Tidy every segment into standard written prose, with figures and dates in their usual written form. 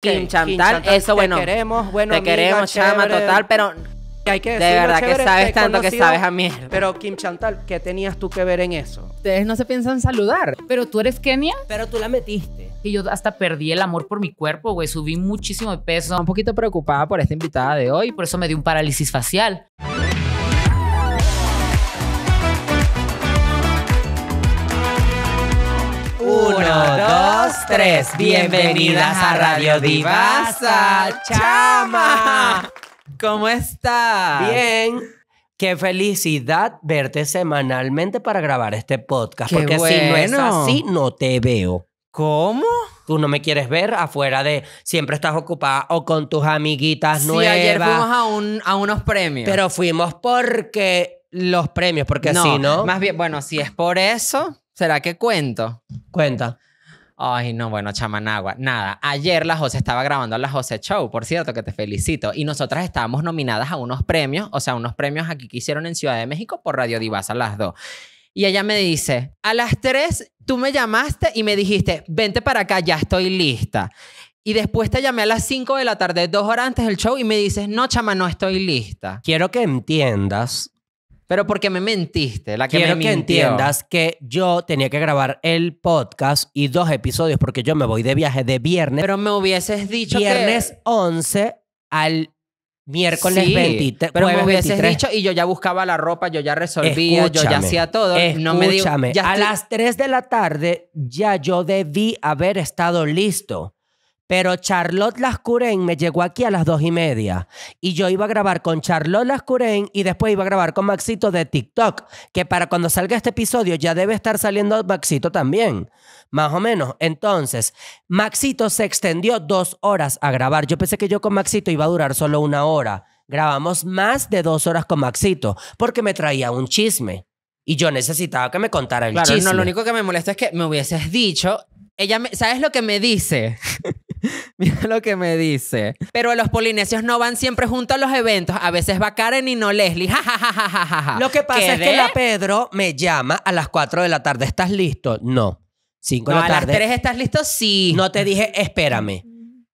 Kim Chantal, eso bueno. Te queremos, bueno, te amiga, queremos, chévere, chama, total, pero hay que decirlo, de verdad chévere, que sabes tanto conocido, que sabes a mierda. Pero Kim Chantal, ¿qué tenías tú que ver en eso? Ustedes no se piensan saludar. Pero tú eres Kenia. Pero tú la metiste. Y yo hasta perdí el amor por mi cuerpo, güey. Subí muchísimo de peso. Un poquito preocupada por esta invitada de hoy. Por eso me dio un parálisis facial. Uno, dos, tres. Bienvenidas a Radio Divaza, chama. ¿Cómo estás? Bien. Qué felicidad verte semanalmente para grabar este podcast. Qué porque bueno. Si no es así, no te veo. ¿Cómo? Tú no me quieres ver afuera de... Siempre estás ocupada o con tus amiguitas nuevas. Sí, ayer fuimos a unos premios. Pero fuimos porque... Los premios, porque no, si no... Más bien, bueno, si es por eso... ¿Será que cuento? Cuenta. Ay, no, bueno, chamanagua. Nada, ayer la José estaba grabando la José Show, por cierto, que te felicito. Y nosotras estábamos nominadas a unos premios, o sea, unos premios aquí que hicieron en Ciudad de México por Radio Divaza las dos. Y ella me dice, a las 3 tú me llamaste y me dijiste, vente para acá, ya estoy lista. Y después te llamé a las 5 de la tarde, 2 horas antes del show, y me dices, no, chama, no estoy lista. Quiero que entiendas... Pero porque me mentiste, la que me mintió. Quiero que entiendas que yo tenía que grabar el podcast y 2 episodios porque yo me voy de viaje de viernes. Pero me hubieses dicho viernes que... 11 al miércoles sí, 23. Pero me hubieses 23. Dicho y yo ya buscaba la ropa, yo ya resolvía, escúchame, yo ya hacía todo. No me digo, ya a las 3 de la tarde ya yo debí haber estado listo. Pero Charlotte Lascurain me llegó aquí a las 2:30. Y yo iba a grabar con Charlotte Lascurain y después iba a grabar con Maxito de TikTok. Que para cuando salga este episodio ya debe estar saliendo Maxito también. Más o menos. Entonces, Maxito se extendió 2 horas a grabar. Yo pensé que yo con Maxito iba a durar solo 1 hora. Grabamos más de 2 horas con Maxito porque me traía un chisme. Y yo necesitaba que me contara el chisme. Claro, no, lo único que me molesta es que me hubieses dicho... Ella me, ¿sabes lo que me dice? Mira lo que me dice. Pero los polinesios no van siempre juntos a los eventos. A veces va Karen y no Leslie. Lo que pasa es que la Pedro me llama a las 4 de la tarde. ¿Estás listo? No. 5 de la tarde. A las 3 ¿estás listo? Sí. No te dije, espérame.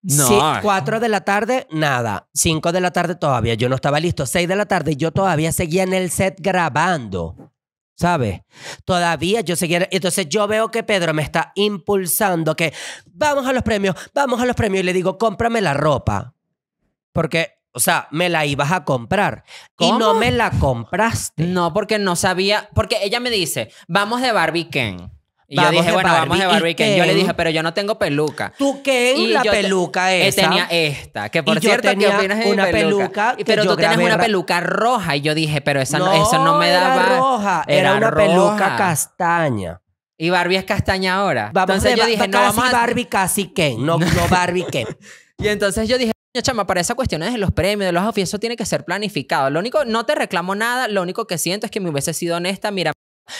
No. Sí, 4 de la tarde, nada. 5 de la tarde todavía. Yo no estaba listo. 6 de la tarde yo todavía seguía en el set grabando. ¿Sabes? Todavía yo seguía... Entonces yo veo que Pedro me está impulsando que vamos a los premios, vamos a los premios. Y le digo, cómprame la ropa. Porque, o sea, me la ibas a comprar. ¿Cómo? Y no me la compraste. No, porque no sabía... Porque ella me dice, vamos de Barbie Ken. Y yo dije, bueno, vamos de Barbie Ken. Yo le dije, pero yo no tengo peluca. ¿Tú qué? Y la peluca esa. Tenía esta. Que por cierto, ¿qué opinas de mi peluca? Pero tú tienes una peluca roja. Y yo dije, pero esa no me daba. Era roja. Era una peluca castaña. Y Barbie es castaña ahora. Entonces yo dije, no vamos a... Barbie casi Ken. No Barbie Ken. Y entonces yo dije, chama, para esas cuestiones de los premios, de los oficios, eso tiene que ser planificado. Lo único, no te reclamo nada. Lo único que siento es que me hubiese sido honesta. Mira,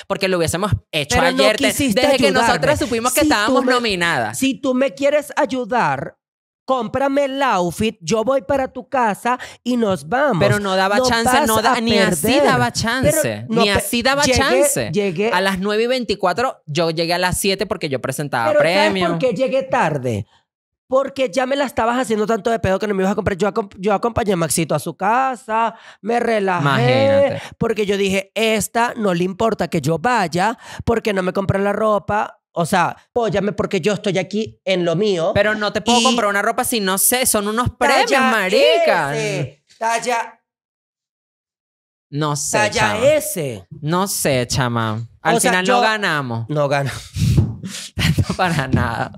porque lo hubiésemos hecho pero ayer no desde ayudarme. Que nosotras supimos que estábamos nominadas. Si tú me quieres ayudar, cómprame el outfit, yo voy para tu casa y nos vamos. Pero no daba chance, ni así daba chance. Ni así daba chance. Llegué a las 9:24, yo llegué a las 7 porque yo presentaba pero premios. ¿Sabes por qué llegué tarde? Porque ya me la estabas haciendo tanto de pedo que no me ibas a comprar. Yo acompañé a Maxito a su casa, me relajé. Imagínate. Porque yo dije, esta no le importa que yo vaya porque no me compré la ropa. O sea, póllame porque yo estoy aquí en lo mío. Pero no te puedo comprar una ropa si no sé. Son unos premios, maricas. Talla. No sé, talla chama. S. No sé, chama. Al final no ganamos. No ganamos. Tanto para nada.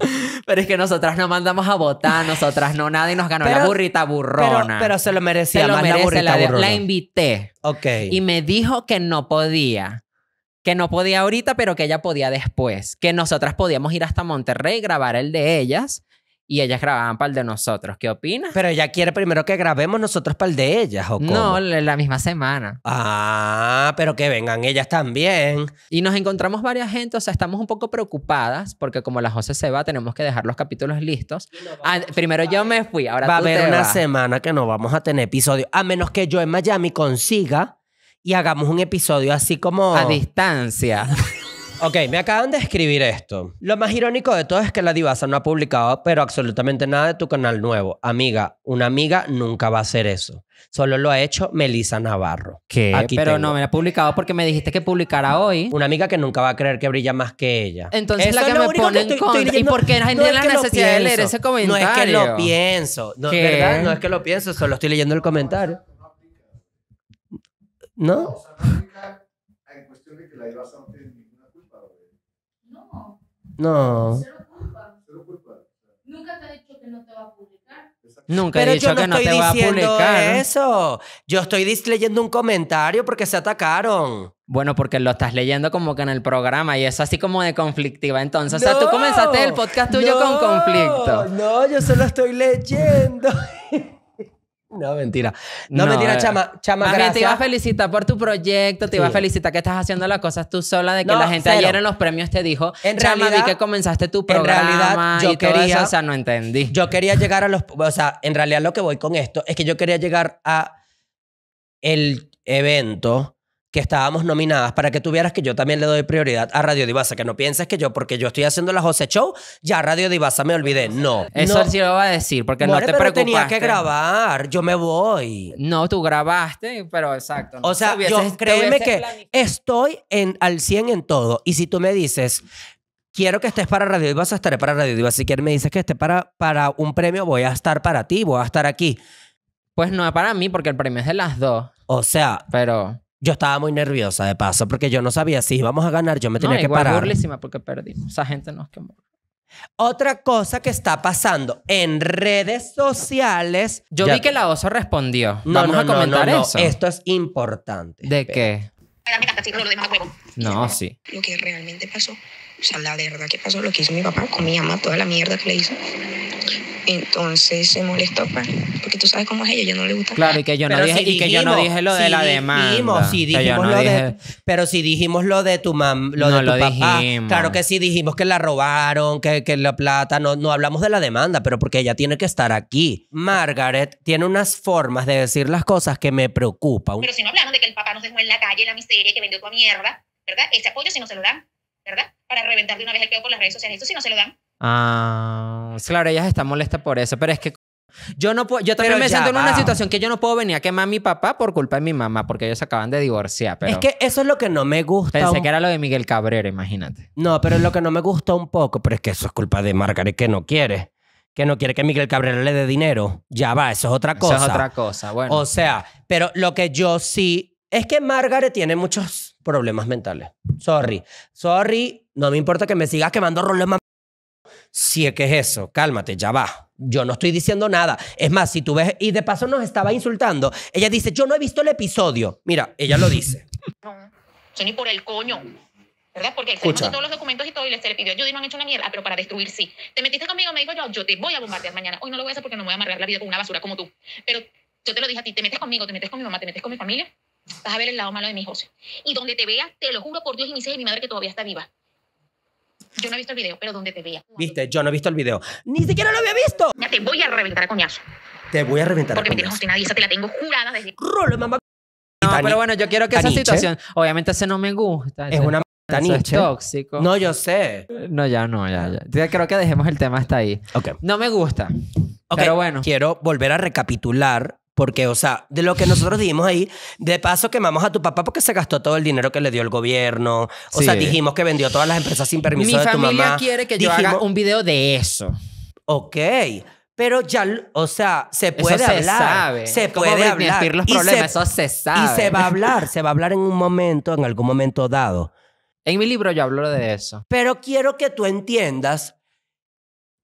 Pero es que nosotras no mandamos a votar, nosotras no nada y nos ganó la burrita burrona. Pero se lo merecía, se lo más merece, la burrita burrona. La invité. Ok. Y me dijo que no podía. Que no podía ahorita, pero que ella podía después. Que nosotras podíamos ir hasta Monterrey y grabar el de ellas. Y ellas grababan para el de nosotros. ¿Qué opinas? Pero ella quiere primero que grabemos nosotros para el de ellas, ¿o cómo? No, la misma semana. Ah, pero que vengan ellas también. Y nos encontramos varias gente. O sea, estamos un poco preocupadas porque como la José se va, tenemos que dejar los capítulos listos. Primero yo me fui, ahora va tú te vas. Va a haber una semana que no vamos a tener episodio. A menos que yo en Miami consiga y hagamos un episodio así como... A distancia. Ok, me acaban de escribir esto. Lo más irónico de todo es que la Divaza no ha publicado pero absolutamente nada de tu canal nuevo. Amiga, una amiga nunca va a hacer eso. Solo lo ha hecho Melissa Navarro. ¿Qué? Aquí pero tengo. No me la ha publicado porque me dijiste que publicara hoy. Una amiga que nunca va a creer que brilla más que ella. Entonces eso la que me pone en contra. ¿Y por qué la gente tiene la necesidad de leer ese comentario? No es que lo pienso. No, ¿verdad? No es que lo pienso, solo estoy leyendo el comentario. ¿No? O sea, no aplica en cuestión de que la Divaza no tiene ninguna culpa. No. No. Cero culpa. Cero culpa. Nunca te ha dicho que no te va a publicar. Nunca he dicho que no te va a publicar. Eso. Yo estoy leyendo un comentario porque se atacaron. Bueno, porque lo estás leyendo como que en el programa y es así como de conflictiva. Entonces, no, o sea, tú comenzaste el podcast tuyo con conflicto. No, yo solo estoy leyendo. No, mentira. No, mentira, chama, gracias. Te iba a felicitar por tu proyecto, te iba a felicitar que estás haciendo las cosas tú sola, de que no, la gente cero. Ayer en los premios te dijo, en realidad, vi que comenzaste tu programa en realidad, yo y quería, todo eso, o sea, no entendí. Yo quería llegar a los... O sea, en realidad lo que voy con esto es que yo quería llegar a el evento que estábamos nominadas para que tú vieras que yo también le doy prioridad a Radio Divaza, que no pienses que yo, porque yo estoy haciendo la José Show, ya Radio Divaza me olvidé. No. Eso no. Sí lo iba a decir, porque more, no te preocupaste. Tenía que grabar, yo me voy. No, tú grabaste, pero exacto. No. O sea, yo créeme que estoy al 100 en todo. Y si tú me dices, quiero que estés para Radio Divaza, estaré para Radio Divaza. Si quieres me dices que esté para un premio, voy a estar para ti, voy a estar aquí. Pues no es para mí, porque el premio es de las dos. O sea... Pero... Yo estaba muy nerviosa, de paso, porque yo no sabía si íbamos a ganar. Yo me tenía que parar. No, igual burlísima porque perdimos. Esa gente nos quemó. Otra cosa que está pasando en redes sociales... Yo vi que la Oso respondió. Vamos a comentar eso. Esto es importante. ¿De qué? No, sí. Lo que realmente pasó, o sea, la verdad que pasó, lo que hizo mi papá con mi mamá, toda la mierda que le hizo... Entonces se molestó, pues, porque tú sabes cómo es ella, yo no le gusta. Claro, y que yo, no dije, si dijimos, y que yo no dije lo de la demanda. Si dijimos lo de... Pero si dijimos lo de tu mamá, lo de tu papá. Claro que sí dijimos que la robaron, que la plata. No hablamos de la demanda, pero porque ella tiene que estar aquí. Margaret tiene unas formas de decir las cosas que me preocupan. Pero si no hablamos de que el papá nos dejó en la calle, en la miseria, que vendió toda mierda, ¿verdad? Ese apoyo si no se lo dan, ¿verdad? Para reventar de una vez el peo por las redes sociales. Eso si no se lo dan. Ah, claro, ella está molesta por eso, pero es que yo no puedo, yo también me siento en una situación que yo no puedo venir a quemar a mi papá por culpa de mi mamá, porque ellos se acaban de divorciar, pero es que eso es lo que no me gusta. Pensé que era lo de Miguel Cabrera, imagínate. No, pero es lo que no me gusta un poco, pero es que eso es culpa de Margaret, que no quiere que Miguel Cabrera le dé dinero. Ya va, eso es otra cosa. Eso es otra cosa, bueno. O sea, pero lo que yo sí es que Margaret tiene muchos problemas mentales. Sorry, no me importa que me sigas quemando roles más. Sí, ¿qué es eso? Cálmate, ya va. Yo no estoy diciendo nada. Es más, si tú ves... Y de paso nos estaba insultando. Ella dice, yo no he visto el episodio. Mira, ella lo dice. No, eso ni por el coño. ¿Verdad? Porque él salió todos los documentos y todo y les pidió ayuda y no han hecho una mierda. Ah, pero para destruir, sí. Te metiste conmigo, me dijo yo te voy a bombardear mañana. Hoy no lo voy a hacer porque no me voy a amargar la vida con una basura como tú. Pero yo te lo dije a ti, te metes conmigo, te metes con mi mamá, te metes con mi familia. Vas a ver el lado malo de mi José. Y donde te vea, te lo juro por Dios y mis hijas y mi madre que todavía está viva. Yo no he visto el video, pero donde te veía. Viste, yo no he visto el video. ¡Ni siquiera lo había visto! Ya te voy a reventar a coñazo. Te voy a reventar porque a coñazo. Porque me tienes obstinada y esa te la tengo jurada desde... Rolo, mamá. No, pero bueno, yo quiero que esa situación... Obviamente ese no me gusta. Es una... Eso es tóxico. No, yo sé. No, ya. Creo que dejemos el tema hasta ahí. Ok. No me gusta. Ok. Pero bueno. Quiero volver a recapitular... Porque, o sea, de lo que nosotros dijimos ahí, de paso quemamos a tu papá porque se gastó todo el dinero que le dio el gobierno. O sea, dijimos que vendió todas las empresas sin permiso de tu mamá. Mi familia quiere que yo haga un video de eso. Ok. Pero ya, o sea, se puede hablar. Eso se sabe. Se puede hablar. Los problemas, eso se sabe. Y se va a hablar en un momento, en algún momento dado. En mi libro yo hablo de eso. Pero quiero que tú entiendas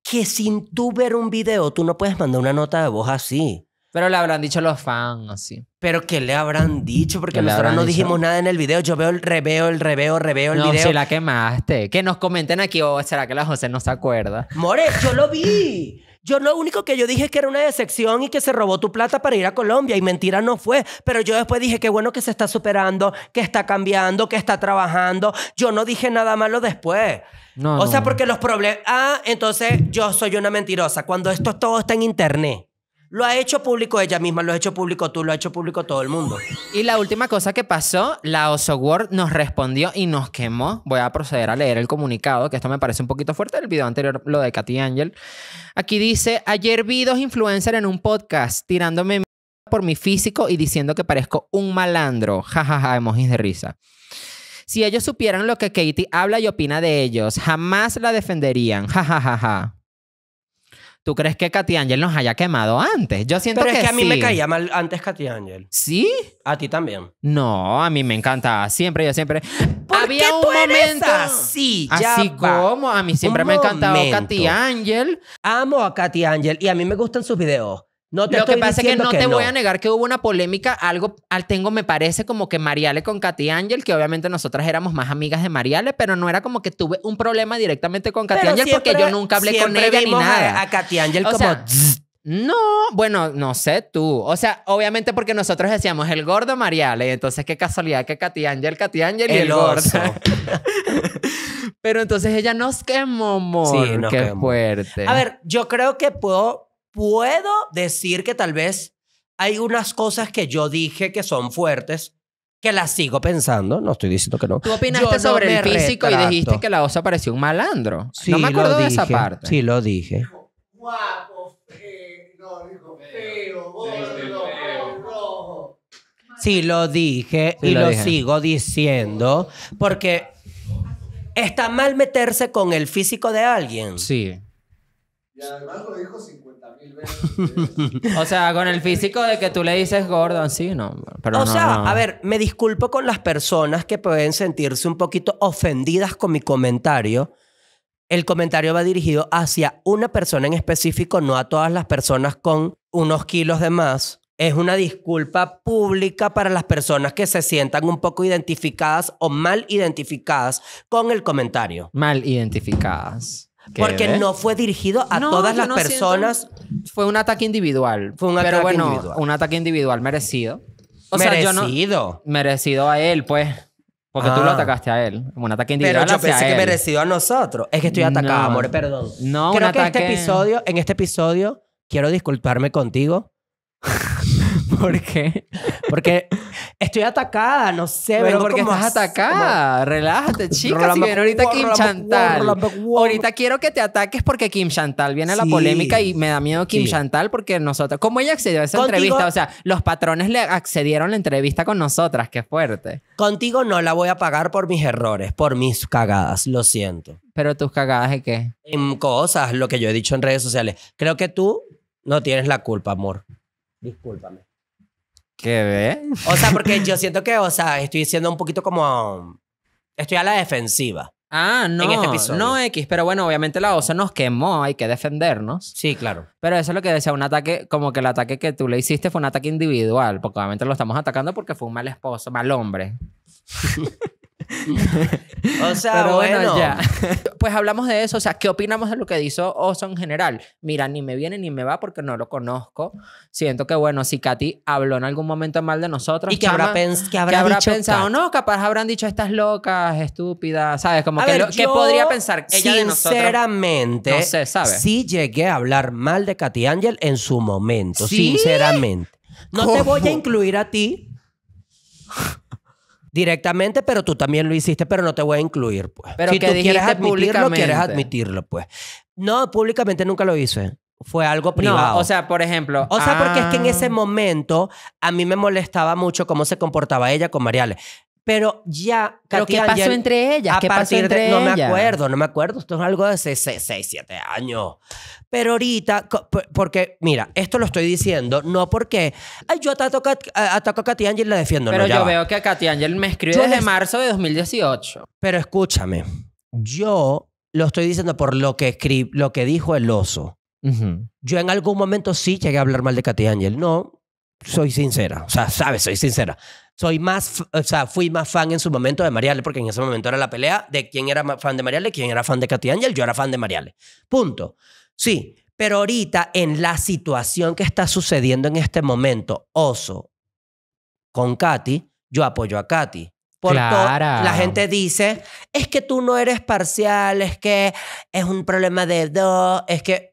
que sin tú ver un video, tú no puedes mandar una nota de voz así. Pero le habrán dicho los fans, así. ¿Pero qué le habrán dicho? Porque nosotros no dijimos nada en el video. Yo veo el video. No, si la quemaste. Que nos comenten aquí, o será que la José no se acuerda. More, yo lo vi. Yo lo único que yo dije es que era una decepción y que se robó tu plata para ir a Colombia. Y mentira no fue. Pero yo después dije que bueno que se está superando, que está cambiando, que está trabajando. Yo no dije nada malo después. No, o sea, porque los problemas... Ah, entonces yo soy una mentirosa. Cuando esto todo está en internet. Lo ha hecho público ella misma, lo ha hecho público tú, lo ha hecho público todo el mundo. Y la última cosa que pasó, la Oso World nos respondió y nos quemó. Voy a proceder a leer el comunicado, que esto me parece un poquito fuerte. El video anterior, lo de Katy Angel. Aquí dice, ayer vi dos influencers en un podcast tirándome mierda por mi físico y diciendo que parezco un malandro. Jajaja, ja, ja, emojis de risa. Si ellos supieran lo que Katy habla y opina de ellos, jamás la defenderían. Jajaja. Ja, ja, ja. ¿Tú crees que Katy Angel nos haya quemado antes? Yo siento que sí. Pero es que a mí me caía mal antes Katy Angel. ¿Sí? A ti también. No, a mí me encantaba. Siempre, yo siempre... Había un momento así, así como a mí siempre me ha encantado Katy Angel. Amo a Katy Angel y a mí me gustan sus videos. No te lo que pasa es que no te voy a negar que hubo una polémica, algo me parece como que Mariale con Katy Angel, que obviamente nosotras éramos más amigas de Mariale, pero no era como que tuve un problema directamente con Katy Angel porque yo nunca hablé con ella ni nada. A Katy Angel como... No, bueno, no sé tú. O sea, obviamente porque nosotros decíamos el gordo Mariale, entonces qué casualidad que Katy Angel y el gordo. Pero entonces ella nos quemó, amor. Sí, qué fuerte. A ver, yo creo que puedo decir que tal vez hay unas cosas que yo dije que son fuertes, que las sigo pensando. No estoy diciendo que no. Tú opinaste sobre el físico y dijiste que la osa parecía un malandro. Sí, no me acuerdo de esa parte. Sí, lo dije. Guapo, feo, gordo, rojo. Sí, lo dije y lo sigo diciendo porque está mal meterse con el físico de alguien. Sí. Y además lo dijo 50.000 veces. O sea, con el físico de que tú le dices gordo, sí, no. Pero o sea, no. A ver, me disculpo con las personas que pueden sentirse un poquito ofendidas con mi comentario. El comentario va dirigido hacia una persona en específico, no a todas las personas con unos kilos de más. Es una disculpa pública para las personas que se sientan un poco identificadas o mal identificadas con el comentario. Mal identificadas. Porque no fue dirigido a todas las personas. Fue un ataque individual. Fue un ataque individual. Un ataque individual merecido. O merecido. Sea, yo no, merecido a él, pues. Porque tú lo atacaste a él. Un ataque individual. Pero yo pensé que merecido a nosotros. Es que estoy atacado, amor, perdón. No, creo que en este episodio quiero disculparme contigo. ¿Por qué? Porque estoy atacada, no sé. Pero porque estás atacada. Como... Relájate, chicas. Si viene ahorita Kim Chantal. Ahorita quiero que te ataques porque Kim Chantal viene a la polémica y me da miedo Kim Chantal porque nosotros... ¿Cómo ella accedió a esa entrevista? O sea, los patrones le accedieron a la entrevista con nosotras. Qué fuerte. Contigo no la voy a pagar por mis errores, por mis cagadas. Lo siento. ¿Pero tus cagadas de qué? En cosas, lo que yo he dicho en redes sociales. Creo que tú no tienes la culpa, amor. Discúlpame. ¿Qué ve? O sea, porque yo siento que, o sea, estoy siendo un poquito como... Estoy a la defensiva. Ah, no. En este episodio. No, X. Pero bueno, obviamente la osa nos quemó. Hay que defendernos. Sí, claro. Pero eso es lo que decía. Un ataque... Como que el ataque que tú le hiciste fue un ataque individual. Porque obviamente lo estamos atacando porque fue un mal esposo, mal hombre. O sea, pero bueno, ya. Pues hablamos de eso. O sea, ¿qué opinamos de lo que hizo Oso en general? Mira, ni me viene ni me va porque no lo conozco. Siento que, bueno, si Katy habló en algún momento mal de nosotros, ¿y que habrá, pensado? No, capaz habrán dicho estas locas, estúpidas, ¿sabes? Como que ¿qué podría pensar ella de nosotros? Sinceramente, no sé, ¿sabes? Sí llegué a hablar mal de Katy Angel en su momento. ¿Sí? Sinceramente. No te voy a incluir a ti directamente, pero tú también lo hiciste, pero no te voy a incluir, pues. Pero si tú quieres admitirlo, pues. No, públicamente nunca lo hice. Fue algo privado. No, o sea, por ejemplo... O sea, porque es que en ese momento a mí me molestaba mucho cómo se comportaba ella con Mariale. Pero ya... ¿Pero qué pasó entre ellas? ¿Qué pasó entre ellas? No me acuerdo, Esto es algo de 6, 7 años. Pero ahorita... Porque, mira, esto lo estoy diciendo no porque... Ay, yo ataco a Katy Angel y la defiendo. Pero no, yo veo que a Katy Angel me escribe desde marzo de 2018. Pero escúchame. Yo lo estoy diciendo por lo que lo que dijo el oso. Yo en algún momento sí llegué a hablar mal de Katy Angel. No... Soy sincera, o sea, sabes, soy sincera. Soy más, o sea, fui más fan en su momento de Mariale, porque en ese momento era la pelea de quién era fan de Mariale, quién era fan de Katy Angel. Yo era fan de Mariale. Punto. Sí, pero ahorita en la situación que está sucediendo en este momento, Oso con Katy, yo apoyo a Katy. Por todo, la gente dice, es que tú no eres parcial, es que es un problema de dos, es que...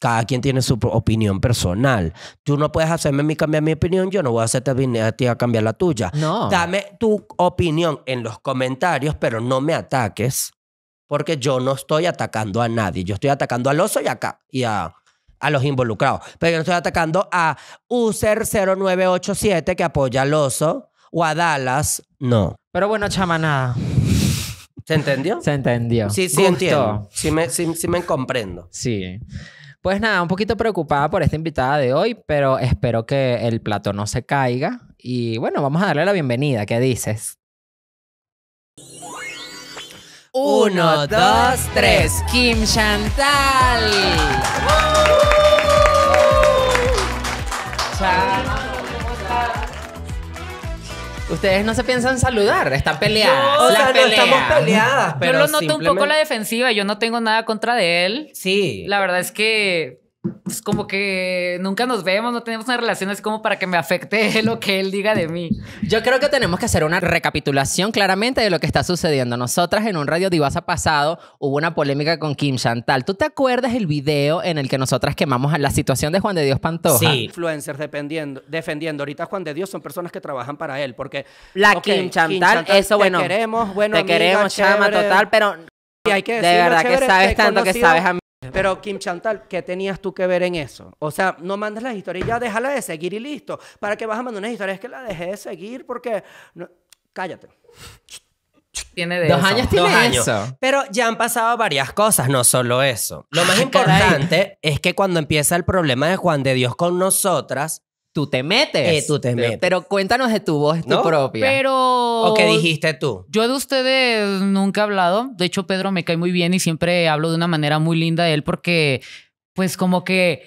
Cada quien tiene su opinión personal. Tú no puedes hacerme a mí cambiar mi opinión, yo no voy a hacerte a ti a cambiar la tuya. No. Dame tu opinión en los comentarios, pero no me ataques, porque yo no estoy atacando a nadie. Yo estoy atacando al oso y a los involucrados. Pero yo no estoy atacando a User0987 que apoya al oso o a Dallas. No. Pero bueno, chamanada. ¿Se entendió? Se entendió. Sí, sí, entiendo. Sí me comprendo. Sí. Pues nada, un poquito preocupada por esta invitada de hoy, pero espero que el plato no se caiga. Y bueno, vamos a darle la bienvenida. ¿Qué dices? 1, 2, 3. Kim Chantal. Chao. Ustedes no se piensan saludar, están peleadas. No, o sea, pelean. No estamos peleadas, pero yo lo noto simplemente un poco la defensiva, yo no tengo nada contra de él. Sí. La verdad es que es como que nunca nos vemos, no tenemos una relación así como para que me afecte lo que él diga de mí. Yo creo que tenemos que hacer una recapitulación claramente de lo que está sucediendo. Nosotras en un Radio Divaza pasado hubo una polémica con Kim Chantal. ¿Tú te acuerdas el video en el que nosotras quemamos a la situación de Juan de Dios Pantoja? Sí. Influencers defendiendo. Ahorita Juan de Dios son personas que trabajan para él porque... La okay, Kim Chantal, eso bueno. Te queremos, bueno, te amiga, queremos, chévere, chama, total, pero... Y hay que decirlo, de verdad chévere, que sabes tanto conocido, que sabes a mí. Pero Kim Chantal, ¿qué tenías tú que ver en eso? O sea, no mandes las historias, ya déjala de seguir y listo. ¿Para qué vas a mandar unas historias? Es que la dejé de seguir porque... No... Cállate. Tiene de Dos años tiene eso. Pero ya han pasado varias cosas, no solo eso. Lo más importante es que cuando empieza el problema de Juan de Dios con nosotras, tú te metes. Tú te metes. Pero cuéntanos de tu voz, tu propia. Pero... ¿O qué dijiste tú? Yo de ustedes nunca he hablado. De hecho, Pedro me cae muy bien y siempre hablo de una manera muy linda de él porque, pues, como que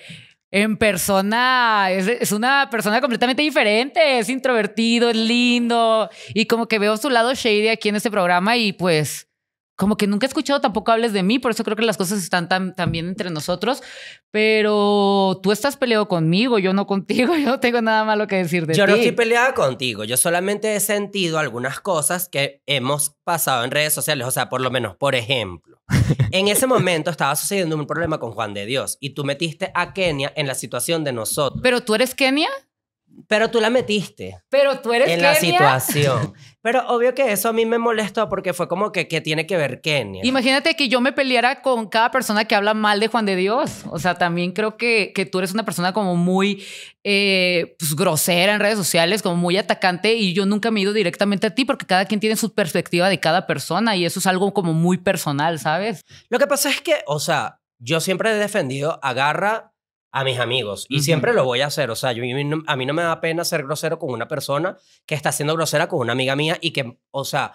en persona es una persona completamente diferente. Es introvertido, es lindo. Y como que veo su lado shady aquí en este programa y, pues, como que nunca he escuchado tampoco hables de mí. Por eso creo que las cosas están tan bien entre nosotros. Pero tú estás peleado conmigo, yo no contigo, yo no tengo nada malo que decir de ti. Yo no estoy peleada contigo, yo solamente he sentido algunas cosas que hemos pasado en redes sociales, o sea, por lo menos, por ejemplo, en ese momento estaba sucediendo un problema con Juan de Dios y tú metiste a Kenia en la situación de nosotros. ¿Pero tú eres Kenia? Pero tú la metiste. Pero tú eres Kenia. En la situación. Pero obvio que eso a mí me molestó porque fue como que ¿qué tiene que ver Kenia? Imagínate que yo me peleara con cada persona que habla mal de Juan de Dios. O sea, también creo que tú eres una persona como muy pues, grosera en redes sociales, como muy atacante y yo nunca me he ido directamente a ti porque cada quien tiene su perspectiva de cada persona y eso es algo como muy personal, ¿sabes? Lo que pasa es que, o sea, yo siempre he defendido agarra a mis amigos. Y siempre lo voy a hacer. O sea, a mí no me da pena ser grosero con una persona que está siendo grosera con una amiga mía y que, o sea,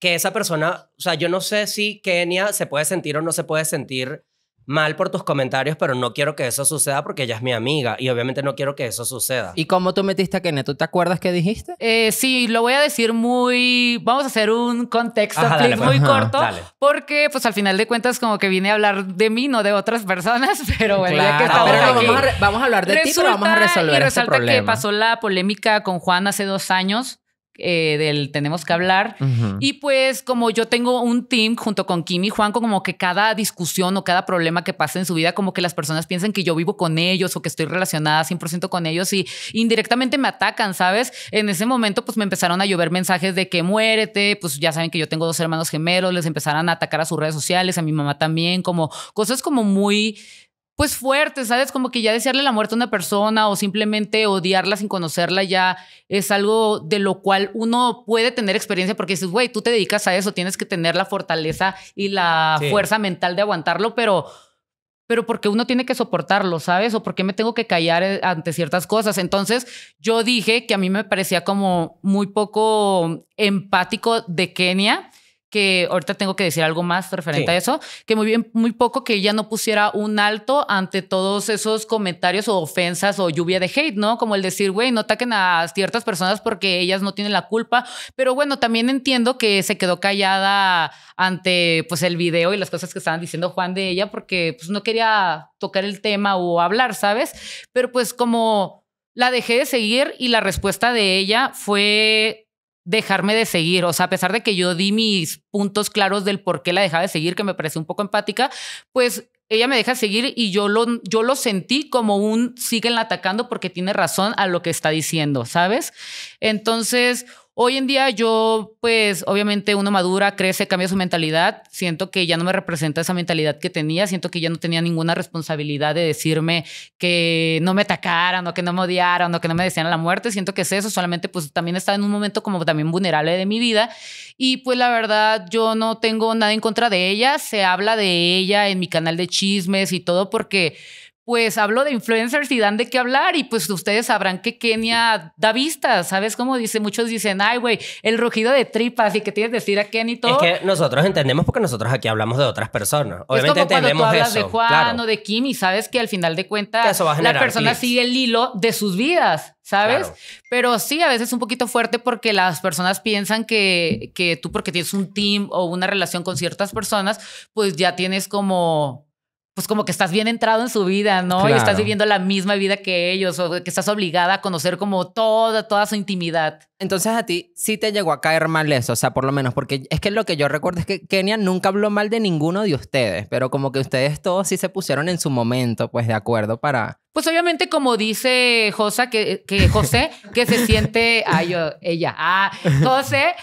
que esa persona... O sea, yo no sé si Kenia se puede sentir o no se puede sentir mal por tus comentarios, pero no quiero que eso suceda porque ella es mi amiga y obviamente no quiero que eso suceda. ¿Y cómo tú metiste a Kenia? ¿Tú te acuerdas qué dijiste? Sí, lo voy a decir muy... Vamos a hacer un contexto muy corto, porque pues al final de cuentas como que vine a hablar de mí, no de otras personas, pero bueno, claro, ya que estamos aquí. Vamos a hablar de ti, pero vamos a resolver este problema. Resulta que pasó la polémica con Juan hace 2 años, del tenemos que hablar y pues como yo tengo un team junto con Kim y Juan, como que cada discusión o cada problema que pasa en su vida como que las personas piensan que yo vivo con ellos o que estoy relacionada 100% con ellos y indirectamente me atacan, ¿sabes? En ese momento pues me empezaron a llover mensajes de que muérete, pues ya saben que yo tengo 2 hermanos gemelos, les empezaron a atacar a sus redes sociales, a mi mamá también, como cosas como muy... pues fuerte, ¿sabes? Como que ya desearle la muerte a una persona o simplemente odiarla sin conocerla ya es algo de lo cual uno puede tener experiencia porque dices, güey, tú te dedicas a eso, tienes que tener la fortaleza y la fuerza mental de aguantarlo, pero porque uno tiene que soportarlo, ¿sabes? O porque me tengo que callar ante ciertas cosas. Entonces, yo dije que a mí me parecía como muy poco empático de Kenia, que ahorita tengo que decir algo más referente a eso, que muy poco que ella no pusiera un alto ante todos esos comentarios o ofensas o lluvia de hate, ¿no? Como el decir, güey, no ataquen a ciertas personas porque ellas no tienen la culpa. Pero bueno, también entiendo que se quedó callada ante pues el video y las cosas que estaban diciendo Juan de ella porque pues no quería tocar el tema o hablar, ¿sabes? Pero pues como la dejé de seguir y la respuesta de ella fue... dejarme de seguir, o sea, a pesar de que yo di mis puntos claros del por qué la dejaba de seguir, que me pareció un poco empática, pues ella me deja seguir y yo lo sentí como un siguen atacando porque tiene razón a lo que está diciendo, ¿sabes? Entonces, hoy en día yo, pues, obviamente uno madura, crece, cambia su mentalidad. Siento que ya no me representa esa mentalidad que tenía. Siento que ya no tenía ninguna responsabilidad de decirme que no me atacaran o que no me odiaran o que no me desearan la muerte. Siento que es eso. Solamente, pues, también estaba en un momento como también vulnerable de mi vida. Y, pues, la verdad, yo no tengo nada en contra de ella. Se habla de ella en mi canal de chismes y todo porque... pues hablo de influencers y dan de qué hablar y pues ustedes sabrán que Kenia da vistas, ¿sabes? Como dice, muchos dicen, ay, güey, el rugido de tripas y que tienes que decir a Kenia y todo. Es que nosotros entendemos porque nosotros aquí hablamos de otras personas. Obviamente es como entendemos cuando tú hablas eso, de Juan, claro, o de Kim, y sabes que al final de cuentas la persona clips, sigue el hilo de sus vidas, ¿sabes? Claro. Pero sí, a veces es un poquito fuerte porque las personas piensan que tú porque tienes un team o una relación con ciertas personas, pues ya tienes como... pues como que estás bien entrado en su vida, ¿no? Claro. Y estás viviendo la misma vida que ellos o que estás obligada a conocer como toda su intimidad. Entonces a ti sí te llegó a caer mal eso, o sea, por lo menos, porque es que lo que yo recuerdo es que Kenia nunca habló mal de ninguno de ustedes, pero como que ustedes todos sí se pusieron en su momento, pues, de acuerdo para... Pues obviamente como dice José, que se siente... Ay, José,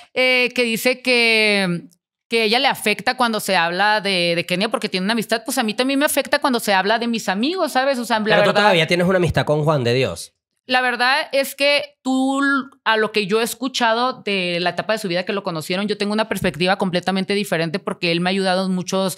que dice que ella le afecta cuando se habla de Kenia porque tiene una amistad, pues a mí también me afecta cuando se habla de mis amigos, ¿sabes? O sea, la verdad, tú todavía tienes una amistad con Juan de Dios. La verdad es que tú, a lo que yo he escuchado de la etapa de su vida que lo conocieron, yo tengo una perspectiva completamente diferente porque él me ha ayudado en muchos...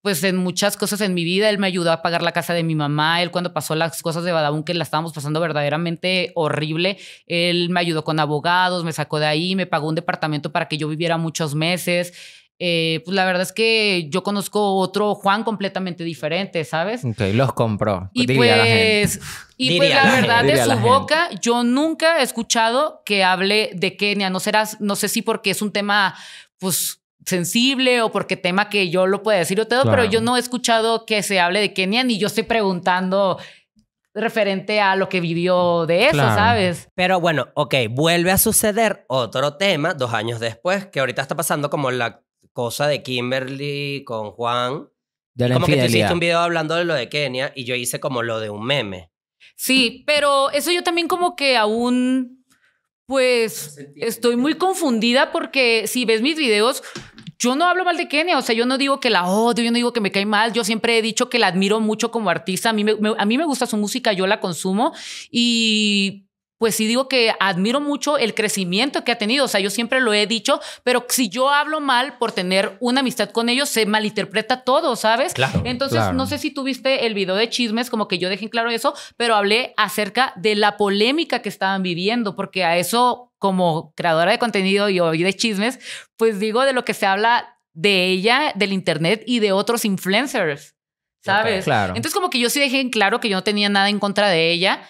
pues en muchas cosas en mi vida. Él me ayudó a pagar la casa de mi mamá. Él cuando pasó las cosas de Badabun, que la estábamos pasando verdaderamente horrible, él me ayudó con abogados, me sacó de ahí, me pagó un departamento para que yo viviera muchos meses. Pues la verdad es que yo conozco otro Juan completamente diferente, ¿sabes? Ok, los compró. Y diría pues, la verdad, de su boca, yo nunca he escuchado que hable de Kenia. No sé si porque es un tema, pues... sensible o porque tema que yo lo pueda decir o todo, claro, pero yo no he escuchado que se hable de Kenia ni yo estoy preguntando referente a lo que vivió de eso, claro, ¿sabes? Pero bueno, ok, vuelve a suceder otro tema 2 años después, que ahorita está pasando como la cosa de Kimberly con Juan. De la como infidelidad. Que tú hiciste un video hablando de lo de Kenia y yo hice como lo de un meme. Sí, pero eso yo también como que aún, pues, estoy muy confundida porque si ves mis videos... yo no hablo mal de Kenia, o sea, yo no digo que la odio, yo no digo que me cae mal, yo siempre he dicho que la admiro mucho como artista, a mí me gusta su música, yo la consumo y pues sí digo que admiro mucho el crecimiento que ha tenido, o sea, yo siempre lo he dicho, pero si yo hablo mal por tener una amistad con ellos, se malinterpreta todo, ¿sabes? Claro, entonces, claro, no sé si tú viste el video de chismes, como que yo dejé en claro eso, pero hablé acerca de la polémica que estaban viviendo, porque a eso... como creadora de contenido y hoy de chismes, pues digo de lo que se habla de ella, del internet y de otros influencers, ¿sabes? Okay, claro. Entonces como que yo sí dejé en claro que yo no tenía nada en contra de ella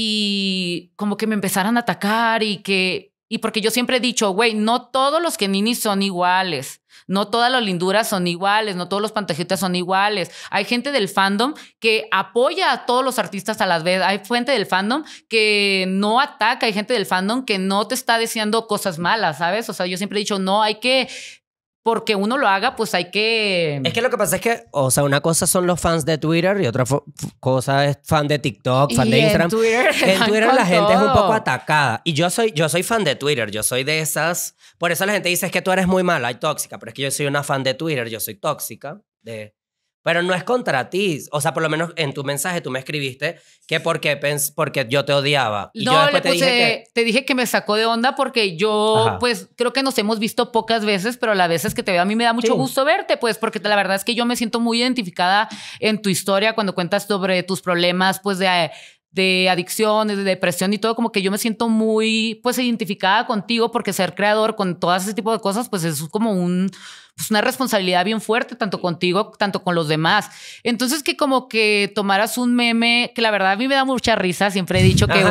y como que me empezaron a atacar y que... y porque yo siempre he dicho, güey, no todos los Keninis son iguales, no todas las linduras son iguales, no todos los pantojitas son iguales. Hay gente del fandom que apoya a todos los artistas a las veces. Hay gente del fandom que no ataca, hay gente del fandom que no te está deseando cosas malas, ¿sabes? O sea, yo siempre he dicho, no, hay que... porque uno lo haga, pues hay que... Es que lo que pasa es que, o sea, una cosa son los fans de Twitter y otra cosa es fan de TikTok, fan de Instagram. En Twitter la gente es un poco atacada. Y yo soy fan de Twitter, yo soy de esas... Por eso la gente dice, es que tú eres muy mala y tóxica, pero es que yo soy una fan de Twitter, yo soy tóxica. Pero no es contra ti. O sea, por lo menos en tu mensaje tú me escribiste que porque yo te odiaba. Y no, yo después te dije que me sacó de onda porque yo, ajá, pues, creo que nos hemos visto pocas veces, pero las veces que te veo a mí me da mucho, sí, gusto verte, pues, porque la verdad es que yo me siento muy identificada en tu historia cuando cuentas sobre tus problemas, pues, de adicciones, de depresión y todo, como que yo me siento muy, pues, identificada contigo porque ser creador con todo ese tipo de cosas, pues, es como una responsabilidad bien fuerte, tanto contigo, tanto con los demás. Entonces, que como que tomaras un meme, que la verdad a mí me da mucha risa, siempre he dicho que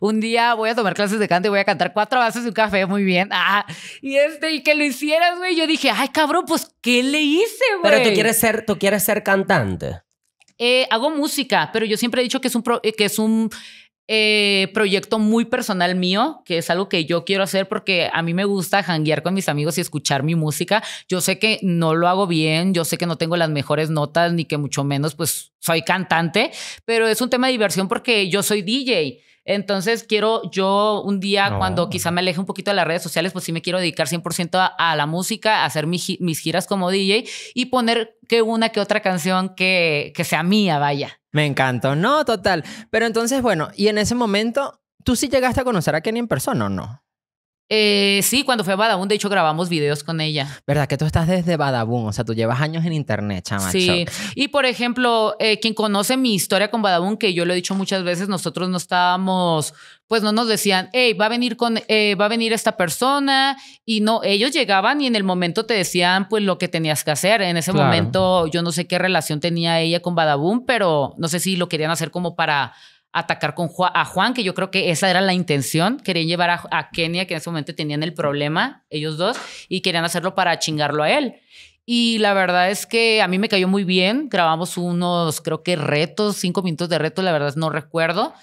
un día voy a tomar clases de canto y voy a cantar 4 bases de un café, muy bien. Y que lo hicieras, güey. Yo dije, ay, cabrón, pues, ¿qué le hice, güey? Pero tú quieres ser cantante. Hago música, pero yo siempre he dicho que es un proyecto muy personal mío, que es algo que yo quiero hacer porque a mí me gusta janguear con mis amigos y escuchar mi música. Yo sé que no lo hago bien, yo sé que no tengo las mejores notas, ni que mucho menos pues soy cantante, pero es un tema de diversión porque yo soy DJ. Entonces quiero yo un día, cuando quizá me aleje un poquito de las redes sociales, pues sí me quiero dedicar 100% a la música, a hacer mis giras como DJ y poner que una que otra canción que sea mía, vaya. Me encantó, no, total. Pero entonces, bueno, y en ese momento, ¿tú sí llegaste a conocer a Kenia en persona o no? Sí, cuando fue a Badabun, de hecho grabamos videos con ella. ¿Verdad que tú estás desde Badabun? O sea, tú llevas años en internet, chamacho. Sí, y por ejemplo, quien conoce mi historia con Badabun, que yo lo he dicho muchas veces, nosotros no estábamos, pues no nos decían, hey, va a venir esta persona, y no, ellos llegaban y en el momento te decían pues lo que tenías que hacer. En ese momento yo no sé qué relación tenía ella con Badabun, pero no sé si lo querían hacer como para atacar con a Juan, que yo creo que esa era la intención. Querían llevar a Kenia, que en ese momento tenían el problema, ellos dos, y querían hacerlo para chingarlo a él. Y la verdad es que a mí me cayó muy bien. Grabamos unos, creo que retos, 5 minutos de retos, la verdad no recuerdo.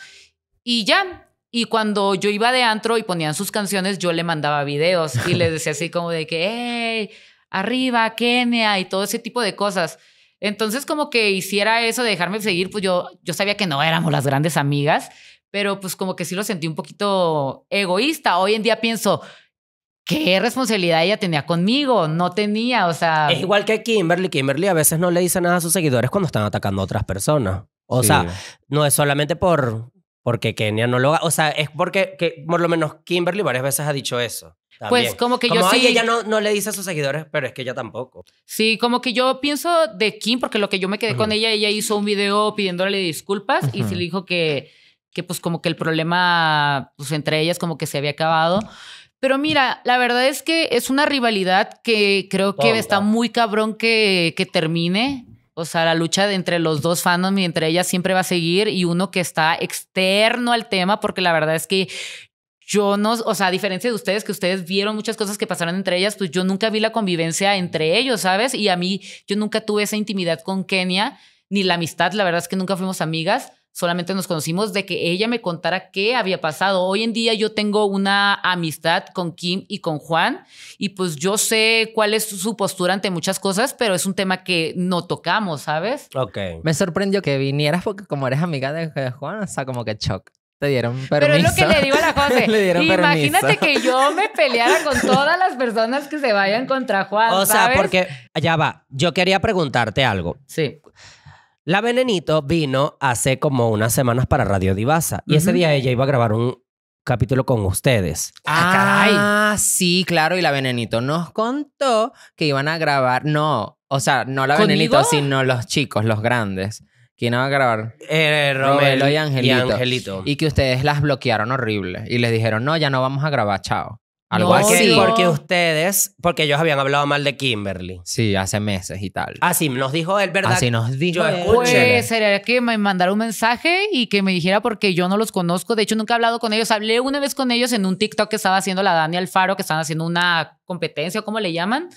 Y ya. Y cuando yo iba de antro y ponían sus canciones, yo le mandaba videos y les decía así como de que, hey, arriba Kenia, y todo ese tipo de cosas. Entonces, como que hiciera eso de dejarme seguir, pues yo sabía que no éramos las grandes amigas, pero pues como que sí lo sentí un poquito egoísta. Hoy en día pienso, ¿qué responsabilidad ella tenía conmigo? No tenía, o sea... Es igual que Kimberly. Kimberly a veces no le dice nada a sus seguidores cuando están atacando a otras personas. O sea, no es solamente porque Kenia no lo haga. O sea, es porque por lo menos Kimberly varias veces ha dicho eso. También. Pues como que como, yo sí... ella no le dice a sus seguidores, pero es que ella tampoco. Sí, como que yo pienso de Kim, porque lo que yo me quedé con ella, ella hizo un video pidiéndole disculpas y sí le dijo que pues como que el problema pues entre ellas como que se había acabado. Pero mira, la verdad es que es una rivalidad que creo que está muy cabrón que termine. O sea, la lucha entre los dos fandoms y entre ellas siempre va a seguir, y uno que está externo al tema, porque la verdad es que yo no, o sea, a diferencia de ustedes, que ustedes vieron muchas cosas que pasaron entre ellas, pues yo nunca vi la convivencia entre ellos, ¿sabes? Y a mí, yo nunca tuve esa intimidad con Kenia, ni la amistad, la verdad es que nunca fuimos amigas, solamente nos conocimos de que ella me contara qué había pasado. Hoy en día yo tengo una amistad con Kim y con Juan, y pues yo sé cuál es su postura ante muchas cosas, pero es un tema que no tocamos, ¿sabes? Ok. Me sorprendió que vinieras porque como eres amiga de Juan, o sea, como que shock. Te dieron permiso. Pero es lo que le digo a la José. Imagínate que yo me peleara con todas las personas que se vayan contra Juan, o sea, ¿sabes? Porque... allá va. Yo quería preguntarte algo. Sí. La Venenito vino hace como unas semanas para Radio Divaza. Y ese día ella iba a grabar un capítulo con ustedes. ¡Ah, sí, claro! Y la Venenito nos contó que iban a grabar... No, o sea, no la Venenito, sino los chicos, los grandes. ¿Quién iba a grabar? Romelo y Angelito. Y que ustedes las bloquearon horrible. Y les dijeron, no, ya no vamos a grabar, chao. Algo así. Porque ustedes, porque ellos habían hablado mal de Kimberly. Sí, hace meses y tal. Así nos dijo él, ¿verdad? Así nos dijo. Yo escuché. Sería que me mandara un mensaje y que me dijera, porque yo no los conozco. De hecho, nunca he hablado con ellos. Hablé una vez con ellos en un TikTok que estaba haciendo la Dani Alfaro, que estaban haciendo una competencia, ¿cómo le llaman?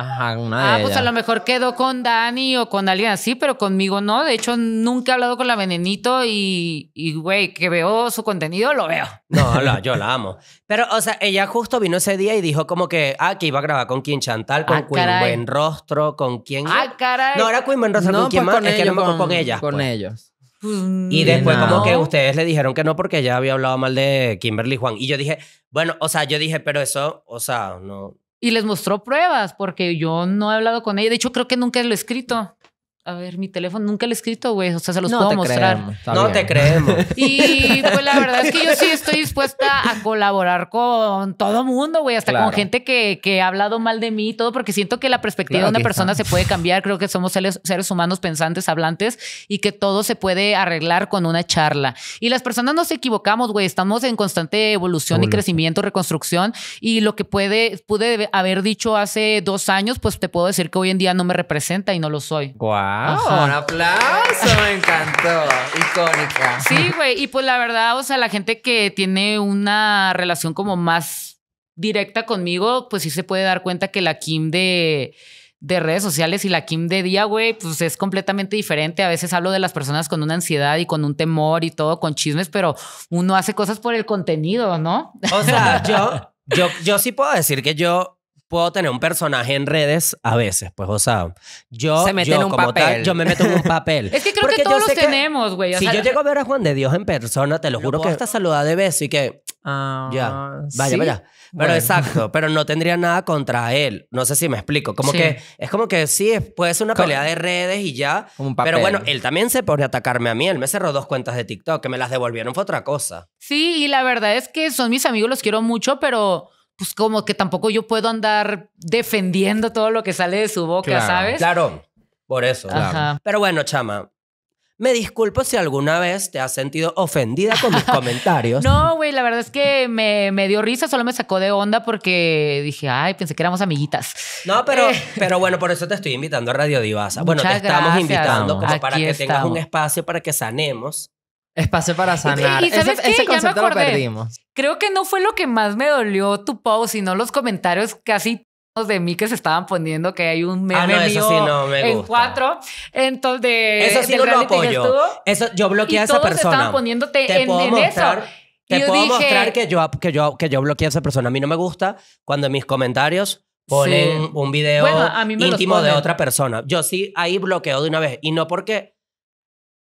Ajá, una de ellas. Pues a lo mejor quedó con Dani o con alguien así, pero conmigo no. De hecho, nunca he hablado con la Venenito y güey, que veo su contenido, lo veo. No, yo la amo. Pero, o sea, ella justo vino ese día y dijo como que iba a grabar con Kim Chantal, con Queen Buen Rostro, con quién. ¡Ah, caray! No, era Queen Buen Rostro, no, con quién pues más. Es que no con ellas. Con ellos. Pues, y después como que ustedes le dijeron que no porque ella había hablado mal de Kimberly Juan. Y yo dije, bueno, o sea, yo dije, pero eso, o sea, no... Y les mostró pruebas, porque yo no he hablado con ella. De hecho, creo que nunca lo he escrito. A ver, mi teléfono nunca lo he escrito, güey. O sea, se los puedo mostrar. No te creemos. Y pues la verdad es que yo sí estoy dispuesta a colaborar con todo mundo, güey. Hasta con gente que ha hablado mal de mí y todo, porque siento que la perspectiva de una persona se puede cambiar. Creo que somos seres humanos pensantes, hablantes, y que todo se puede arreglar con una charla. Y las personas nos equivocamos, güey. Estamos en constante evolución y crecimiento, reconstrucción. Y lo que pude haber dicho hace 2 años, pues te puedo decir que hoy en día no me representa y no lo soy. ¡Guau! Un aplauso, me encantó. Icónica. Sí, güey. Y pues la verdad, o sea, la gente que tiene una relación como más directa conmigo, pues sí se puede dar cuenta que la Kim de de redes sociales y la Kim de día, güey, pues es completamente diferente. A veces hablo de las personas con una ansiedad y con un temor y todo, con chismes, pero uno hace cosas por el contenido, ¿no? O sea, yo sí puedo decir que yo puedo tener un personaje en redes a veces, pues, o sea, yo me meto en un papel. Es que creo que todos los tenemos, güey. Si yo llego a ver a Juan de Dios en persona, te lo juro que hasta saludar de beso y que... ya, vaya, ¿sí? Vaya. Pero bueno, exacto, pero no tendría nada contra él. No sé si me explico. Como sí, que es como que sí, puede ser una pelea de redes y ya. Un papel. Pero bueno, él también se pone a atacarme a mí. Él me cerró 2 cuentas de TikTok, que me las devolvieron, fue otra cosa. Sí, y la verdad es que son mis amigos, los quiero mucho, pero... pues como que tampoco yo puedo andar defendiendo todo lo que sale de su boca, claro, ¿sabes? Claro, por eso. Claro. Pero bueno, chama, me disculpo si alguna vez te has sentido ofendida con mis comentarios. No, güey, la verdad es que me dio risa, solo me sacó de onda porque dije, ay, pensé que éramos amiguitas. No, pero bueno, por eso te estoy invitando a Radio Divaza. Bueno, te estamos invitando como aquí para que tengas un espacio para que sanemos. Espacio para sanar. ¿Y sabes qué? Ese concepto ya me acordé. Lo perdimos. Creo que no fue lo que más me dolió tu post, sino los comentarios casi de mí que se estaban poniendo, que hay un meme no, mío sí, no, me en gusta. 4. Entonces, eso sí no lo apoyo. Eso, yo bloqueé a esa persona. Y todos estaban poniéndote en eso. Te puedo mostrar que yo bloqueé a esa persona. A mí no me gusta cuando en mis comentarios ponen sí, un video bueno, íntimo de otra persona. Yo sí ahí bloqueo de una vez. Y no porque...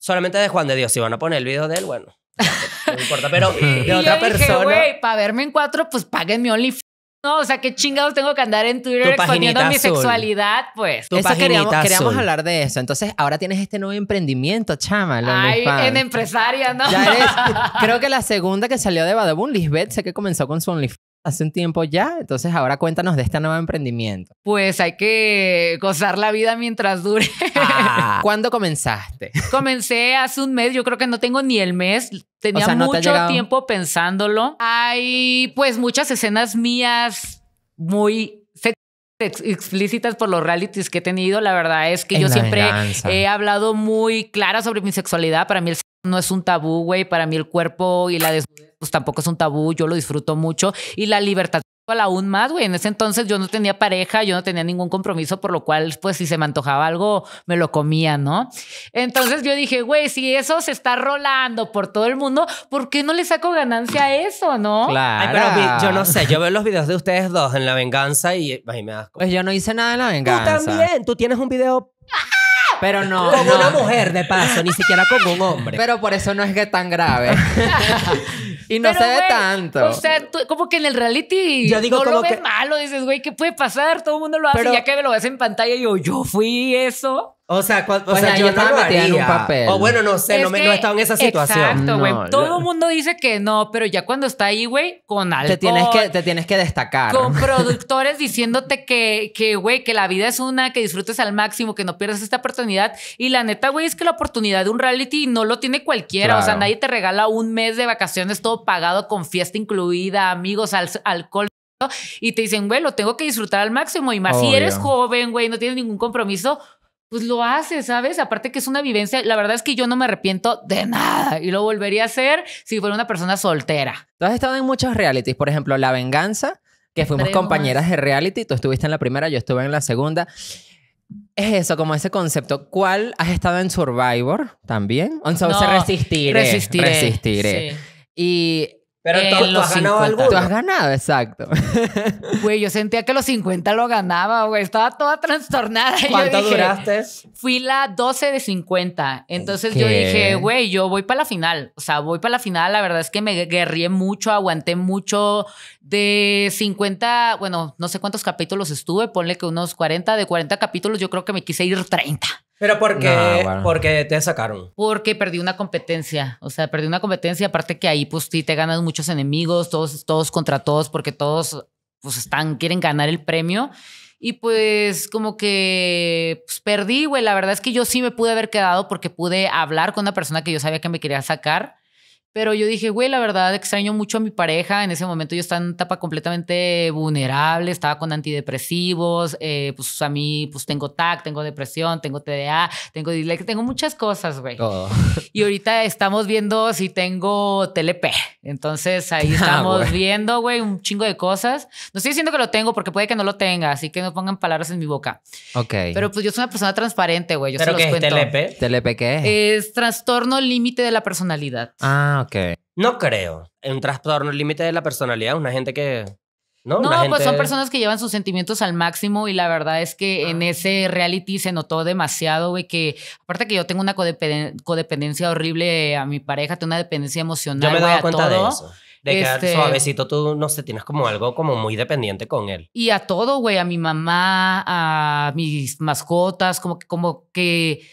solamente de Juan de Dios. Si van a poner el video de él, bueno, no importa. Pero de otra persona... güey, para verme en 4, pues paguen mi OnlyFans. No, o sea, qué chingados tengo que andar en Twitter exponiendo mi sexualidad, pues. Eso queríamos hablar de eso. Entonces, ahora tienes este nuevo emprendimiento, chama. Ay, en empresaria, ¿no? Ya eres, creo que la segunda que salió de Badabun, Lisbeth, sé que comenzó con su OnlyFans hace un tiempo ya. Entonces, ahora cuéntanos de este nuevo emprendimiento. Pues hay que gozar la vida mientras dure. Ah, ¿cuándo comenzaste? Comencé hace un mes. Yo creo que no tengo ni el mes. Tenía mucho tiempo pensándolo. Hay pues muchas escenas mías muy explícitas por los realities que he tenido. La verdad es que yo siempre he hablado muy clara sobre mi sexualidad. Para mí el sexo no es un tabú, güey. Para mí el cuerpo y la desnudez pues tampoco es un tabú, yo lo disfruto mucho y la libertad aún más, güey. En ese entonces yo no tenía pareja, yo no tenía ningún compromiso, por lo cual pues si se me antojaba algo, me lo comía, ¿no? Entonces yo dije, güey, si eso se está rolando por todo el mundo, ¿por qué no le saco ganancia a eso, no? Claro. Ay, pero yo no sé, yo veo los videos de ustedes dos en La Venganza y ay, me das... pues yo no hice nada en La Venganza. Tú también, tú tienes un video... pero no. Como una mujer, de paso, ni siquiera como un hombre. Pero por eso no es que es tan grave. Y no pero, se ve güey, tanto. O sea, tú, como que en el reality yo digo, no como lo ves que... malo. Dices, güey, ¿qué puede pasar? Todo el mundo lo hace. Pero... ya que me lo ves en pantalla, yo fui eso. O sea, yo no lo haría en un papel. O bueno, no sé, no he estado en esa situación. Exacto, güey. No, todo el mundo dice que no, pero ya cuando está ahí, güey, con alcohol. Te tienes que destacar. Con productores diciéndote güey, que la vida es una, que disfrutes al máximo, que no pierdas esta oportunidad. Y la neta, güey, es que la oportunidad de un reality no lo tiene cualquiera. Claro. O sea, nadie te regala un mes de vacaciones todo pagado, con fiesta incluida, amigos, alcohol. Y te dicen, güey, lo tengo que disfrutar al máximo. Y más obvio, si eres joven, güey, no tienes ningún compromiso... pues lo hace, ¿sabes? Aparte que es una vivencia. La verdad es que yo no me arrepiento de nada y lo volvería a hacer si fuera una persona soltera. Tú has estado en muchos realities. Por ejemplo, La Venganza, que fuimos compañeras de reality. Tú estuviste en la primera, yo estuve en la segunda. Es eso, como ese concepto. ¿Cuál? ¿Has estado en Survivor también? O sea, no, resistiré. Sí. Y... pero tú has ganado algo. Tú has ganado, exacto. Güey, yo sentía que los 50 lo ganaba, güey. Estaba toda trastornada. ¿Cuánto duraste? Fui la 12 de 50. Entonces yo dije, güey, yo voy para la final. O sea, voy para la final. La verdad es que me guerrié mucho, aguanté mucho. De 50, bueno, no sé cuántos capítulos estuve. Ponle que unos 40. De 40 capítulos yo creo que me quise ir 30. ¿Pero por qué? No, bueno. Porque te sacaron. Porque perdí una competencia. O sea, perdí una competencia. Aparte que ahí, pues, sí, te ganas muchos enemigos. Todos contra todos. Porque todos, pues, quieren ganar el premio. Y, pues, como que pues, perdí, güey. La verdad es que yo sí me pude haber quedado porque pude hablar con una persona que yo sabía que me quería sacar. Pero yo dije, güey, la verdad extraño mucho a mi pareja. En ese momento yo estaba en una etapa completamente vulnerable, estaba con antidepresivos, pues a mí pues tengo TAC, tengo depresión, tengo TDA, tengo dislexia, tengo muchas cosas, güey. Oh. Y ahorita estamos viendo si tengo TLP. Entonces ahí estamos viendo, güey, un chingo de cosas. No estoy diciendo que lo tengo porque puede que no lo tenga, así que no pongan palabras en mi boca. Ok. Pero pues yo soy una persona transparente, güey. Yo se los cuento. ¿Pero qué es TLP? ¿TLP qué es? Es trastorno límite de la personalidad. Ah, okay. No creo. Un trastorno límite de la personalidad, una gente que... No, no gente... pues son personas que llevan sus sentimientos al máximo y la verdad es que en ese reality se notó demasiado, güey, que aparte que yo tengo una codependencia horrible a mi pareja, tengo una dependencia emocional. Yo me he dado cuenta de eso. De que suavecito tú, no sé, tienes como algo como muy dependiente con él. Y a todo, güey, a mi mamá, a mis mascotas, como que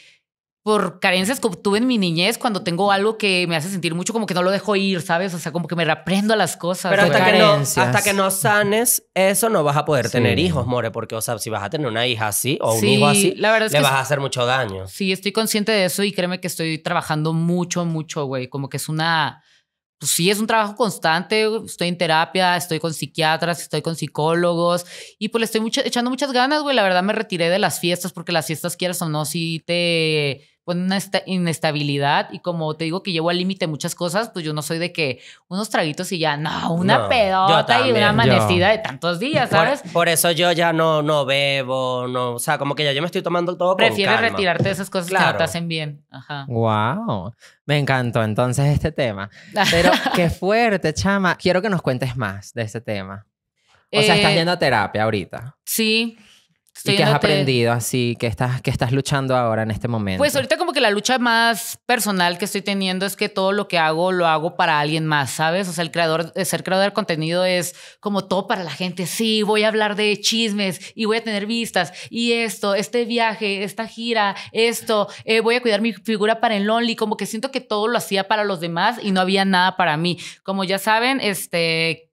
por carencias que obtuve en mi niñez, cuando tengo algo que me hace sentir mucho, como que no lo dejo ir, ¿sabes? O sea, como que me reprendo a las cosas. Pero hasta que no sanes eso, no vas a poder tener hijos, more. Porque, o sea, si vas a tener una hija así o un hijo así, la verdad es que vas a hacer mucho daño. Sí, estoy consciente de eso y créeme que estoy trabajando mucho, mucho, güey. Como que es una... Pues sí, es un trabajo constante. Estoy en terapia, estoy con psiquiatras, estoy con psicólogos y pues le estoy echando muchas ganas, güey. La verdad me retiré de las fiestas porque las fiestas, quieras o no, sí te ponen una inestabilidad y como te digo que llevo al límite muchas cosas, pues yo no soy de que unos traguitos y ya, no, una pedota también, y una amanecida de tantos días, ¿sabes? Por eso yo ya no bebo, no, o sea, como que ya yo me estoy tomando todo con calma. Prefieres retirarte de esas cosas que no te hacen bien. Ajá. Wow. Me encantó entonces este tema. Pero qué fuerte, chama. Quiero que nos cuentes más de este tema. O sea, estás yendo a terapia ahorita. Sí. ¿Y qué has aprendido así? ¿Qué estás luchando ahora en este momento? Pues ahorita como que la lucha más personal que estoy teniendo es que todo lo que hago, lo hago para alguien más, ¿sabes? O sea, ser creador de contenido es como todo para la gente. Sí, voy a hablar de chismes y voy a tener vistas. Y esto, este viaje, esta gira, esto. Voy a cuidar mi figura para el Only. Como que siento que todo lo hacía para los demás y no había nada para mí. Como ya saben,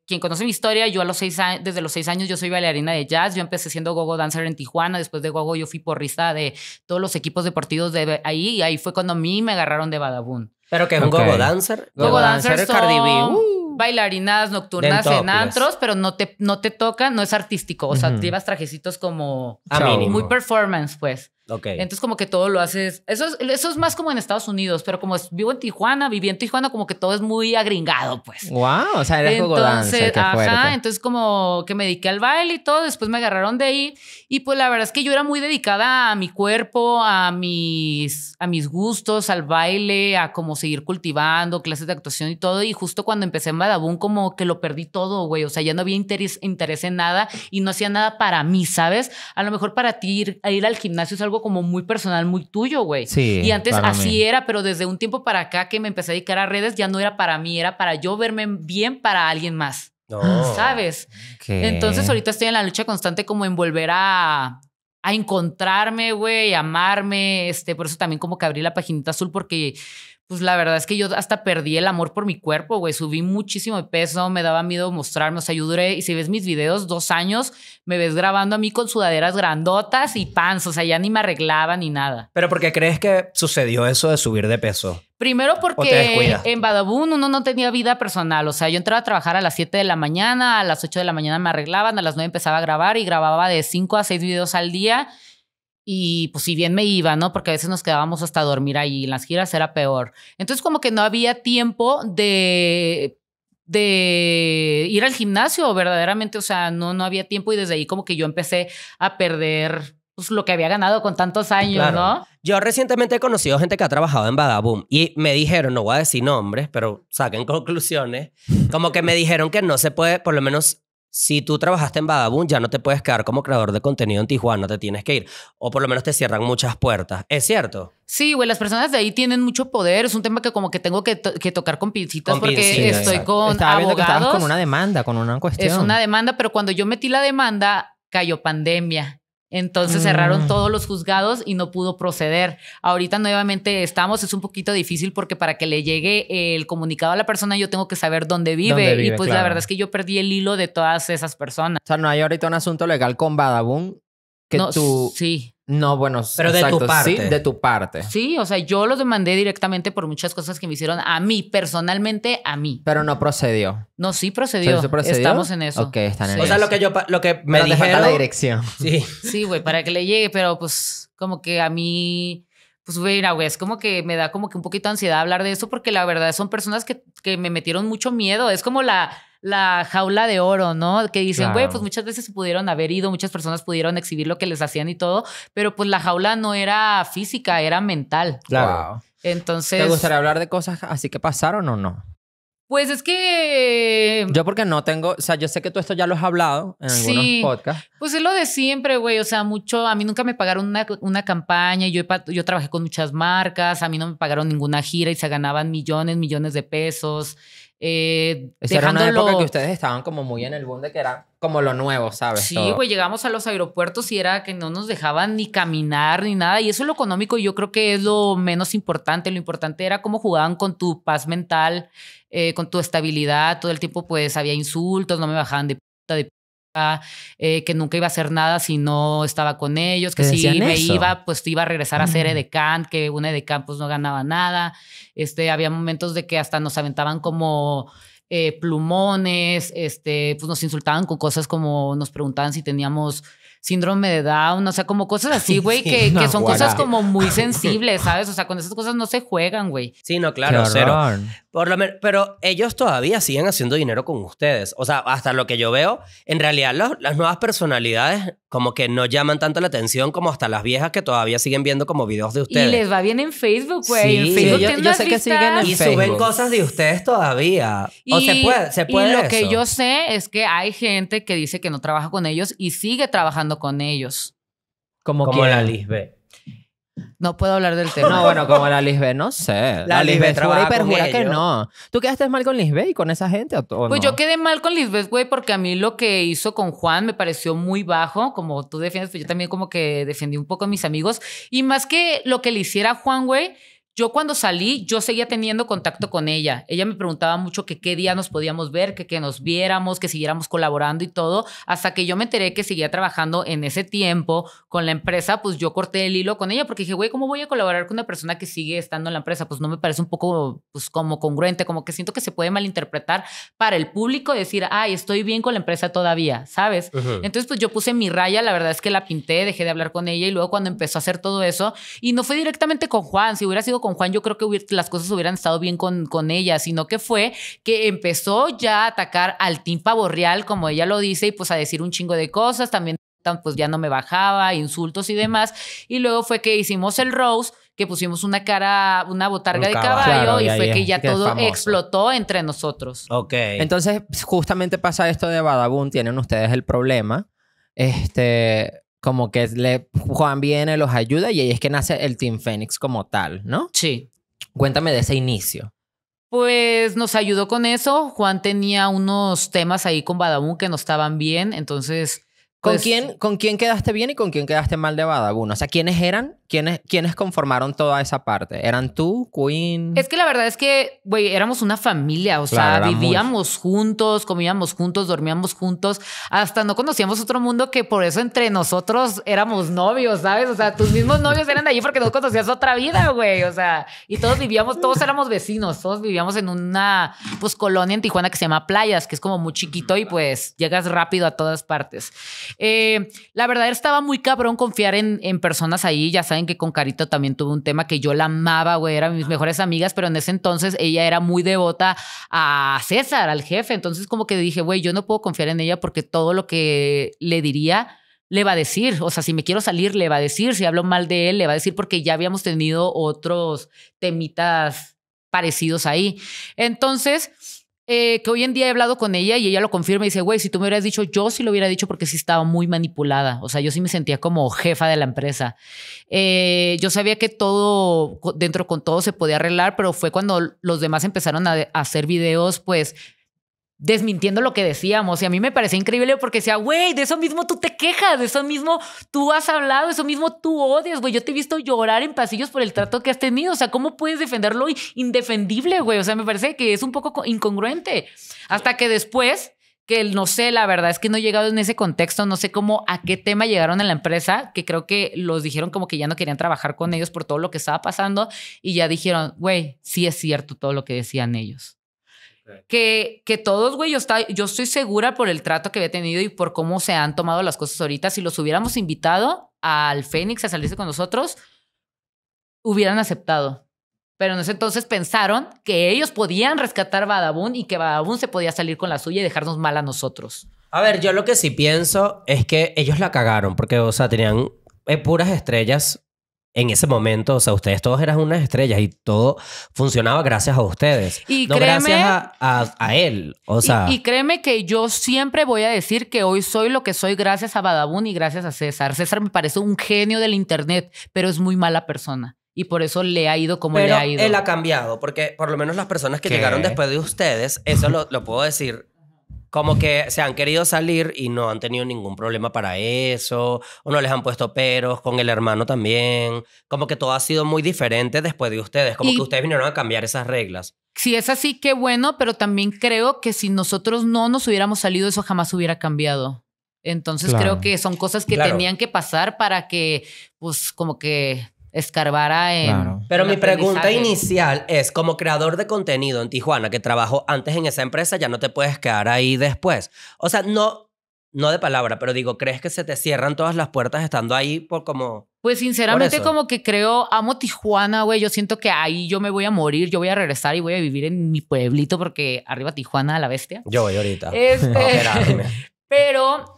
quien conoce mi historia, yo a los 6 años, desde los 6 años yo soy bailarina de jazz. Yo empecé siendo go-go dancer en Tijuana. Después de go-go yo fui porrista de todos los equipos deportivos de ahí. Y ahí fue cuando a mí me agarraron de Badabun. ¿Pero qué es un go-go dancer? Go-go dancer es Cardi B. Bailarinas nocturnas en antros, pero no te tocan, no es artístico. O sea, llevas trajecitos como muy performance, pues. Okay. Entonces como que todo lo haces... Eso es más como en Estados Unidos, pero como viví en Tijuana, como que todo es muy agringado, pues. ¡Wow! O sea, eres go-go dancer, qué fuerte. Ajá, entonces como que me dediqué al baile y todo, después me agarraron de ahí y pues la verdad es que yo era muy dedicada a mi cuerpo, a mis gustos, al baile, a como seguir cultivando, clases de actuación y todo, y justo cuando empecé en Badabun como que lo perdí todo, güey. O sea, ya no había interés en nada y no hacía nada para mí, ¿sabes? A lo mejor para ti ir al gimnasio es algo como muy personal, muy tuyo, güey. Sí, y antes así era, pero desde un tiempo para acá que me empecé a dedicar a redes, ya no era para mí, era para yo verme bien para alguien más. No. ¿Sabes? ¿Qué? Entonces ahorita estoy en la lucha constante como en volver a encontrarme, güey, amarme. Por eso también como que abrí la paginita azul porque... Pues la verdad es que yo hasta perdí el amor por mi cuerpo, güey. Subí muchísimo de peso, me daba miedo mostrarme. O sea, yo duré, y si ves mis videos, 2 años, me ves grabando a mí con sudaderas grandotas y pants. O sea, ya ni me arreglaba ni nada. ¿Pero por qué crees que sucedió eso de subir de peso? Primero porque en Badabun uno no tenía vida personal. O sea, yo entraba a trabajar a las 7 de la mañana, a las 8 de la mañana me arreglaban, a las 9 empezaba a grabar y grababa de 5 a 6 videos al día. Y pues si bien me iba, ¿no? Porque a veces nos quedábamos hasta dormir ahí. En las giras era peor. Entonces como que no había tiempo de ir al gimnasio verdaderamente. O sea, no había tiempo y desde ahí como que yo empecé a perder pues, lo que había ganado con tantos años, claro. ¿No? Yo recientemente he conocido gente que ha trabajado en Badabun y me dijeron, no voy a decir nombres, pero saquen conclusiones, como que me dijeron que no se puede, por lo menos... Si tú trabajaste en Badabun, ya no te puedes quedar como creador de contenido en Tijuana, te tienes que ir. O por lo menos te cierran muchas puertas. ¿Es cierto? Sí, güey, las personas de ahí tienen mucho poder. Es un tema que como que tengo que tocar con pincitas porque estoy con Estaba abogados. Viendo que estabas con una demanda, con una cuestión. Es una demanda, pero cuando yo metí la demanda, cayó pandemia. Entonces cerraron todos los juzgados y no pudo proceder. Ahorita nuevamente es un poquito difícil porque para que le llegue el comunicado a la persona yo tengo que saber dónde vive y pues claro. La verdad es que yo perdí el hilo de todas esas personas. O sea, no hay ahorita un asunto legal con Badabun que no, tú... Sí. No, bueno, pero exacto, de tu parte. Sí, de tu parte. Sí, o sea, yo los demandé directamente por muchas cosas que me hicieron a mí, personalmente a mí. Pero no procedió. No, sí procedió. ¿Pero sí procedió? Estamos en eso. Ok, están en eso. O sea, lo que yo me dijeron, la dirección. Sí. Sí, güey, para que le llegue, pero pues como que a mí, pues mira, güey, es como que me da como que un poquito de ansiedad hablar de eso porque la verdad son personas que me metieron mucho miedo. Es como la jaula de oro, ¿no? Que dicen, güey, claro, pues muchas veces se pudieron haber ido, muchas personas pudieron exhibir lo que les hacían y todo, pero pues la jaula no era física, era mental. Claro. Wow. Entonces... ¿Te gustaría hablar de cosas así que pasaron o no? Pues es que... Yo porque no tengo... O sea, yo sé que tú esto ya lo has hablado en algunos podcasts. Pues es lo de siempre, güey. O sea, mucho... A mí nunca me pagaron una campaña. Yo trabajé con muchas marcas. A mí no me pagaron ninguna gira y se ganaban millones de pesos. Esa dejándolo... era una época que ustedes estaban como muy en el boom de que era como lo nuevo, ¿sabes? Sí, güey. Llegamos a los aeropuertos y era que no nos dejaban ni caminar ni nada. Y eso es lo económico. Yo creo que es lo menos importante. Lo importante era cómo jugaban con tu paz mental... con tu estabilidad, todo el tiempo pues había insultos, no me bajaban de puta, que nunca iba a hacer nada si no estaba con ellos, que si me iba, pues iba a regresar a ser edecán, que una edecán pues no ganaba nada, había momentos de que hasta nos aventaban como plumones, pues nos insultaban con cosas como nos preguntaban si teníamos síndrome de Down, o sea, como cosas así, güey, que son cosas como muy sensibles, ¿sabes? O sea, con esas cosas no se juegan, güey. Sí, no, claro, cero. Por lo menos, pero ellos todavía siguen haciendo dinero con ustedes. O sea, hasta lo que yo veo, en realidad las nuevas personalidades como que no llaman tanto la atención como hasta las viejas que todavía siguen viendo como videos de ustedes. Y les va bien en Facebook, güey. Sí, yo sé que siguen en Facebook. Y suben cosas de ustedes todavía. O se puede eso. Lo que yo sé es que hay gente que dice que no trabaja con ellos y sigue trabajando con ellos. Como la Lisbeth. No puedo hablar del tema. No, bueno, como la Lisbeth, no sé. La Lisbeth trabaja con ellos. Jura que no. ¿Tú quedaste mal con Lisbeth y con esa gente? ¿O pues no? Yo quedé mal con Lisbeth, güey, porque a mí lo que hizo con Juan me pareció muy bajo, como tú defiendes, pues yo también como que defendí un poco a mis amigos. Y más que lo que le hiciera a Juan, güey, yo cuando salí, yo seguía teniendo contacto con ella. Ella me preguntaba mucho que qué día nos podíamos ver, que nos viéramos, que siguiéramos colaborando y todo. Hasta que yo me enteré que seguía trabajando en ese tiempo con la empresa, pues yo corté el hilo con ella porque dije, güey, ¿cómo voy a colaborar con una persona que sigue estando en la empresa? Pues no me parece un poco, pues como congruente, como que siento que se puede malinterpretar para el público decir, ay, estoy bien con la empresa todavía, ¿sabes? Entonces, pues yo puse mi raya, la verdad es que la pinté, dejé de hablar con ella y luego cuando empezó a hacer todo eso, y no fue directamente con Juan, si hubiera sido con Juan, yo creo que las cosas hubieran estado bien con ella, sino que fue que empezó ya a atacar al Team Pavorreal, como ella lo dice, y pues a decir un chingo de cosas, también pues ya no me bajaba, insultos y demás, y luego fue que hicimos el roast, que pusimos una botarga de caballo, claro, y fue que ya todo explotó entre nosotros. Ok. Entonces, justamente pasa esto de Badabun, tienen ustedes el problema, como que Juan viene, los ayuda y ahí es que nace el Team Fénix como tal, ¿no? Sí. Cuéntame de ese inicio. Pues nos ayudó con eso. Juan tenía unos temas ahí con Badabun que no estaban bien, entonces... Pues, ¿Con quién quedaste bien y con quién quedaste mal de Badabun? O sea, ¿quiénes eran? ¿Quiénes conformaron toda esa parte? ¿Eran tú, Queen? Es que la verdad es que, güey, éramos una familia. O claro, sea, vivíamos juntos, comíamos juntos, dormíamos juntos. Hasta no conocíamos otro mundo que por eso entre nosotros éramos novios, ¿sabes? O sea, tus mismos novios eran allí porque no conocías otra vida, güey. O sea, y todos éramos vecinos. Todos vivíamos en una, pues, colonia en Tijuana que se llama Playas, que es como muy chiquito y, pues, llegas rápido a todas partes. La verdad estaba muy cabrón confiar en personas ahí. Ya saben que con Carito también tuve un tema que yo la amaba, güey, eran mis mejores amigas, pero en ese entonces ella era muy devota a César, al jefe, entonces como que dije, güey, yo no puedo confiar en ella porque todo lo que le diría le va a decir, o sea, si me quiero salir le va a decir, si hablo mal de él le va a decir, porque ya habíamos tenido otros temitas parecidos ahí, entonces... que hoy en día he hablado con ella y ella lo confirma y dice, güey, si tú me hubieras dicho, yo sí lo hubiera dicho porque sí estaba muy manipulada. O sea, yo sí me sentía como jefa de la empresa. Yo sabía que todo, dentro con todo se podía arreglar, pero fue cuando los demás empezaron a hacer videos, pues... desmintiendo lo que decíamos. Y a mí me parecía increíble porque decía, güey, de eso mismo tú te quejas, de eso mismo tú has hablado, de eso mismo tú odias, güey. Yo te he visto llorar en pasillos por el trato que has tenido. O sea, ¿cómo puedes defender lo indefendible, güey? O sea, me parece que es un poco incongruente. Hasta que después... que no sé, la verdad es que no he llegado en ese contexto, no sé cómo, a qué tema llegaron en la empresa, que creo que los dijeron como que ya no querían trabajar con ellos por todo lo que estaba pasando y ya dijeron, güey, sí es cierto todo lo que decían ellos. Okay. Que todos, güey, yo estoy segura por el trato que había tenido y por cómo se han tomado las cosas ahorita, si los hubiéramos invitado al Fénix a salirse con nosotros, hubieran aceptado. Pero en ese entonces pensaron que ellos podían rescatar Badabun y que Badabun se podía salir con la suya y dejarnos mal a nosotros. A ver, yo lo que sí pienso es que ellos la cagaron porque, o sea, tenían puras estrellas en ese momento. O sea, ustedes todos eran unas estrellas y todo funcionaba gracias a ustedes. Y no créeme, gracias a él. O sea, y créeme que yo siempre voy a decir que hoy soy lo que soy gracias a Badabun y gracias a César. César me parece un genio del internet, pero es muy mala persona. Y por eso le ha ido como le ha ido. Pero él ha cambiado, porque por lo menos las personas que llegaron después de ustedes, eso lo puedo decir, como que se han querido salir y no han tenido ningún problema para eso, o no les han puesto peros, con el hermano también, como que todo ha sido muy diferente después de ustedes, como que ustedes vinieron a cambiar esas reglas. Si es así, qué bueno, pero también creo que si nosotros no nos hubiéramos salido, eso jamás hubiera cambiado. Entonces creo que son cosas que tenían que pasar para que, pues, como que escarbara en... Pero mi pregunta inicial es, como creador de contenido en Tijuana, que trabajó antes en esa empresa, ya no te puedes quedar ahí después. O sea, no de palabra, pero digo, ¿crees que se te cierran todas las puertas estando ahí por como...? Pues sinceramente como que creo, amo Tijuana, güey. Yo siento que ahí yo me voy a morir, yo voy a regresar y voy a vivir en mi pueblito porque arriba Tijuana, la bestia. Yo voy ahorita. Pero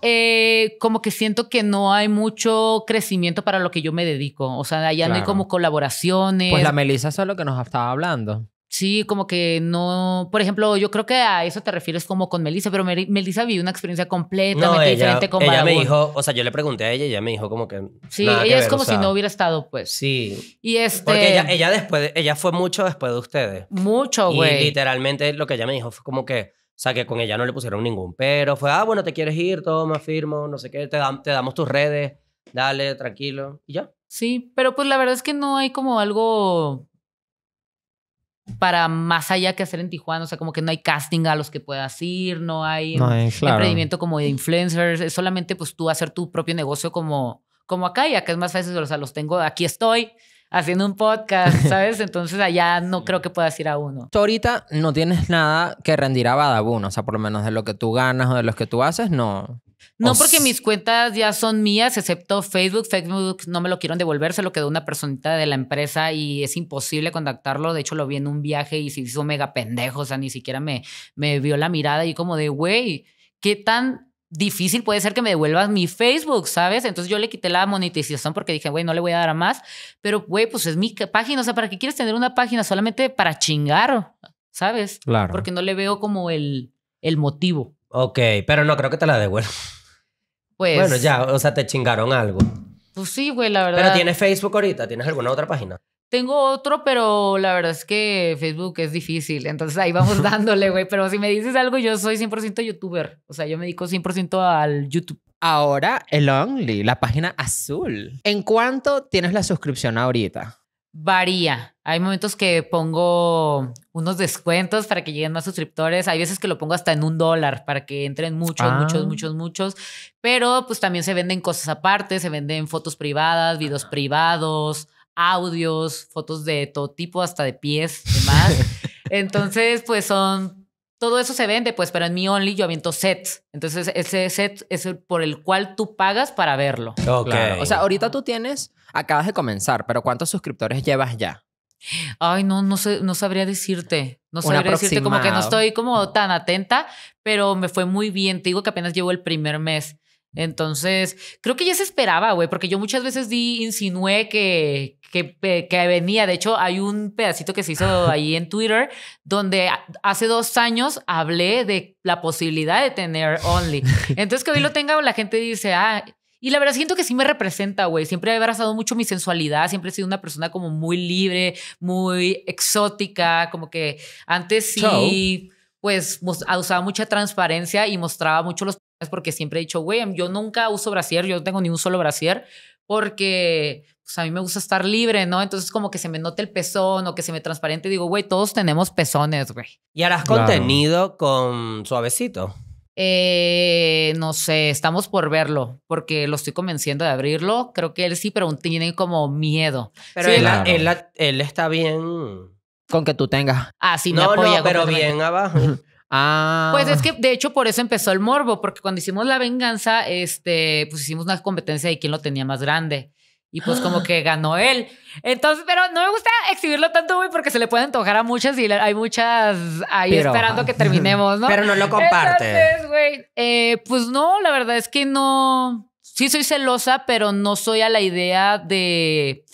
como que siento que no hay mucho crecimiento para lo que yo me dedico. O sea, allá no hay como colaboraciones. Pues la Melissa es lo que nos estaba hablando. Sí, como que no... Por ejemplo, yo creo que a eso te refieres como con Melissa, pero Melissa vivió una experiencia completamente diferente con Badabun. Ella me dijo... O sea, yo le pregunté a ella y ella me dijo como que... Sí, ella es como si no hubiera estado, pues. Sí. Y porque ella después... Ella fue mucho después de ustedes. Mucho, güey. Y literalmente lo que ella me dijo fue como que... O sea, que con ella no le pusieron ningún pero. Fue, ah, bueno, te quieres ir, toma, firmo, no sé qué, te damos tus redes, dale, tranquilo, y ya. Sí, pero pues la verdad es que no hay como algo para más allá que hacer en Tijuana. O sea, como que no hay casting a los que puedas ir, no hay emprendimiento como de influencers. Es solamente pues tú hacer tu propio negocio como acá. Y acá es más fácil, o sea, los tengo, aquí estoy haciendo un podcast, ¿sabes? Entonces allá no creo que puedas ir a uno. Tú ahorita no tienes nada que rendir a Badabun, o sea, por lo menos de lo que tú ganas o de lo que tú haces, no. No, porque mis cuentas ya son mías, excepto Facebook. Facebook no me lo quieren devolver, se lo quedó una personita de la empresa y es imposible contactarlo. De hecho, lo vi en un viaje y se hizo mega pendejo, o sea, ni siquiera me vio la mirada y como de, güey, ¿qué tan difícil puede ser que me devuelvas mi Facebook, ¿sabes? Entonces yo le quité la monetización porque dije, güey, no le voy a dar a más. Pero, güey, pues es mi página. O sea, ¿para qué quieres tener una página solamente para chingar? ¿Sabes? Claro. Porque no le veo como el motivo. Ok, pero no creo que te la devuelva. Pues... Bueno, ya, o sea, te chingaron algo. Pues sí, güey, la verdad. Pero ¿tienes Facebook ahorita? ¿Tienes alguna otra página? Tengo otro, pero la verdad es que Facebook es difícil. Entonces ahí vamos dándole, güey. Pero si me dices algo, yo soy 100% youtuber. O sea, yo me dedico 100% al YouTube. Ahora, el Only, la página azul. ¿En cuánto tienes la suscripción ahorita? Varía. Hay momentos que pongo unos descuentos para que lleguen más suscriptores. Hay veces que lo pongo hasta en $1 para que entren muchos, muchos. Pero pues también se venden cosas aparte. Se venden fotos privadas, videos privados, audios, fotos de todo tipo, hasta de pies, demás. Entonces, pues todo eso se vende, pues, pero en mi Only yo aviento sets. Entonces, ese set es el por el cual tú pagas para verlo. Ok. Claro. O sea, ahorita tú acabas de comenzar, pero ¿cuántos suscriptores llevas ya? Ay, no sé, no sabría decirte. No sabría decirte, como que no estoy como tan atenta, pero me fue muy bien. Te digo que apenas llevo el primer mes. Entonces, creo que ya se esperaba, güey, porque yo muchas veces insinué que venía. De hecho, hay un pedacito que se hizo ahí en Twitter donde hace 2 años hablé de la posibilidad de tener Only. Entonces, que hoy lo tenga, la gente dice, ah... Y la verdad siento que sí me representa, güey. Siempre he abrazado mucho mi sensualidad. Siempre he sido una persona como muy libre, muy exótica. Como que antes sí, pues, usaba mucha transparencia y mostraba mucho los... Porque siempre he dicho, güey, yo nunca uso brasier, yo no tengo ni un solo brasier, porque pues, a mí me gusta estar libre, ¿no? Entonces como que se me note el pezón o que se me transparente. Digo, güey, todos tenemos pezones, güey. ¿Y harás contenido con Suavecito? No sé, estamos por verlo porque lo estoy convenciendo de abrirlo. Creo que él sí, pero tiene como miedo. Pero sí, claro. él está bien con que tú tengas. Ah, sí, me apoya. No, pero bien abajo. Ah. Pues es que, de hecho, por eso empezó el morbo, porque cuando hicimos La Venganza, pues hicimos una competencia de quién lo tenía más grande. Y pues como que ganó él. Entonces, pero no me gusta exhibirlo tanto, güey, porque se le puede antojar a muchas y hay muchas ahí pero, esperando que terminemos, ¿no? Pero no lo comparte. Entonces, güey, pues no, la verdad es que no. Sí soy celosa, pero no soy a la idea de...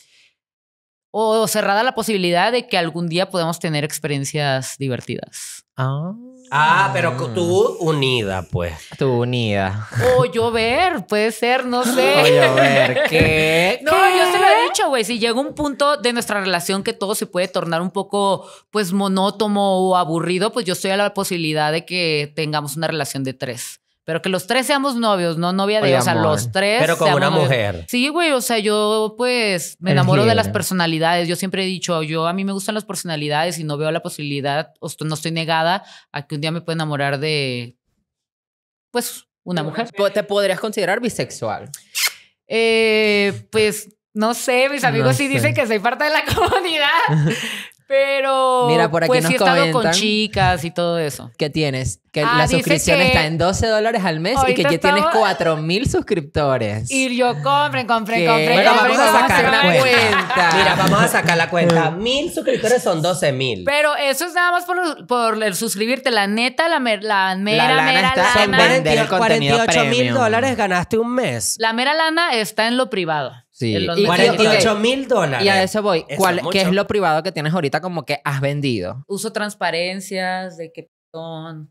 O cerrada la posibilidad de que algún día podamos tener experiencias divertidas. Ah. Ah, pero tú unida, pues. Tú unida. O llover, puede ser, no sé. O llover, ¿qué? No, ¿qué? Yo se lo he dicho, güey. Si llega un punto de nuestra relación que todo se puede tornar un poco, pues, monótono o aburrido, pues yo estoy a la posibilidad de que tengamos una relación de 3. Pero que los 3 seamos novios, no novia de... Oye, o sea, amor, los 3... Pero como una mujer. Novios. Sí, güey, o sea, yo pues me enamoro de las personalidades. Yo siempre he dicho, a mí me gustan las personalidades y no veo la posibilidad, o no estoy negada a que un día me pueda enamorar de, pues, una mujer. ¿Te podrías considerar bisexual? Pues, no sé, mis amigos sí dicen que soy parte de la comunidad. Pero mira, por aquí pues nos he estado con chicas y todo eso. ¿Qué tienes? Que la suscripción está en $12 al mes y que ya tienes 4,000 suscriptores. Y yo compré. Bueno, vamos a sacar la cuenta. Mira, vamos a sacar la cuenta. 1,000 suscriptores son 12,000. Pero eso es nada más por el suscribirte. La neta, la mera lana. Son $48,000 ganaste un mes. La mera lana está en lo privado. Sí. Y $48,000. Y a eso voy. ¿Qué es lo privado que tienes ahorita como que has vendido? Uso transparencias, de que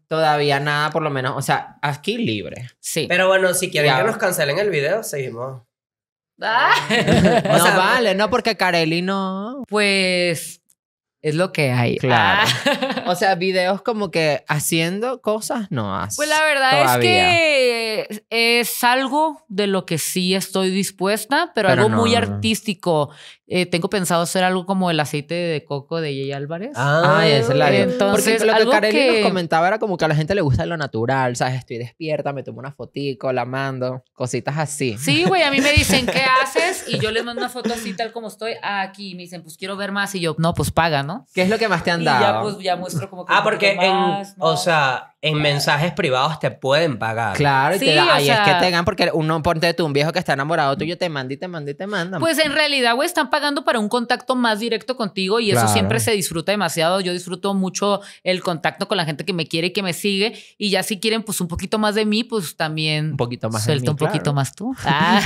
todavía nada, por lo menos. O sea, aquí libre. Sí. Pero bueno, si quieren que nos cancelen el video, seguimos. Ah. O sea, vale, no, porque Carelli no. Pues es lo que hay. Claro. Ah. O sea, videos como que haciendo cosas no haces. Pues la verdad es que es algo de lo que sí estoy dispuesta, pero algo muy artístico. Tengo pensado hacer algo como el aceite de coco de Yeye Álvarez. Ah, esa es la idea. Entonces, porque lo que Karen nos comentaba era como que a la gente le gusta lo natural, ¿sabes? Estoy despierta, me tomo una fotico, la mando, cositas así. Sí, güey, a mí me dicen, ¿qué haces? Y yo les mando una foto así, tal como estoy, aquí. Me dicen, pues quiero ver más. Y yo, no, pues paga, ¿no? ¿Qué es lo que más te han dado? Y ya, pues, ya muestro como que... Ah, porque o sea... En mensajes privados te pueden pagar. Claro, y sí, es que te dan, porque uno, ponte tú, un viejo que está enamorado tuyo, te manda y te manda y te manda. Pues en realidad, güey, están pagando para un contacto más directo contigo y eso siempre se disfruta demasiado. Yo disfruto mucho el contacto con la gente que me quiere y que me sigue, y ya si quieren, pues, un poquito más de mí, pues también un poquito más suelta de mí, un poquito más tú. Ah.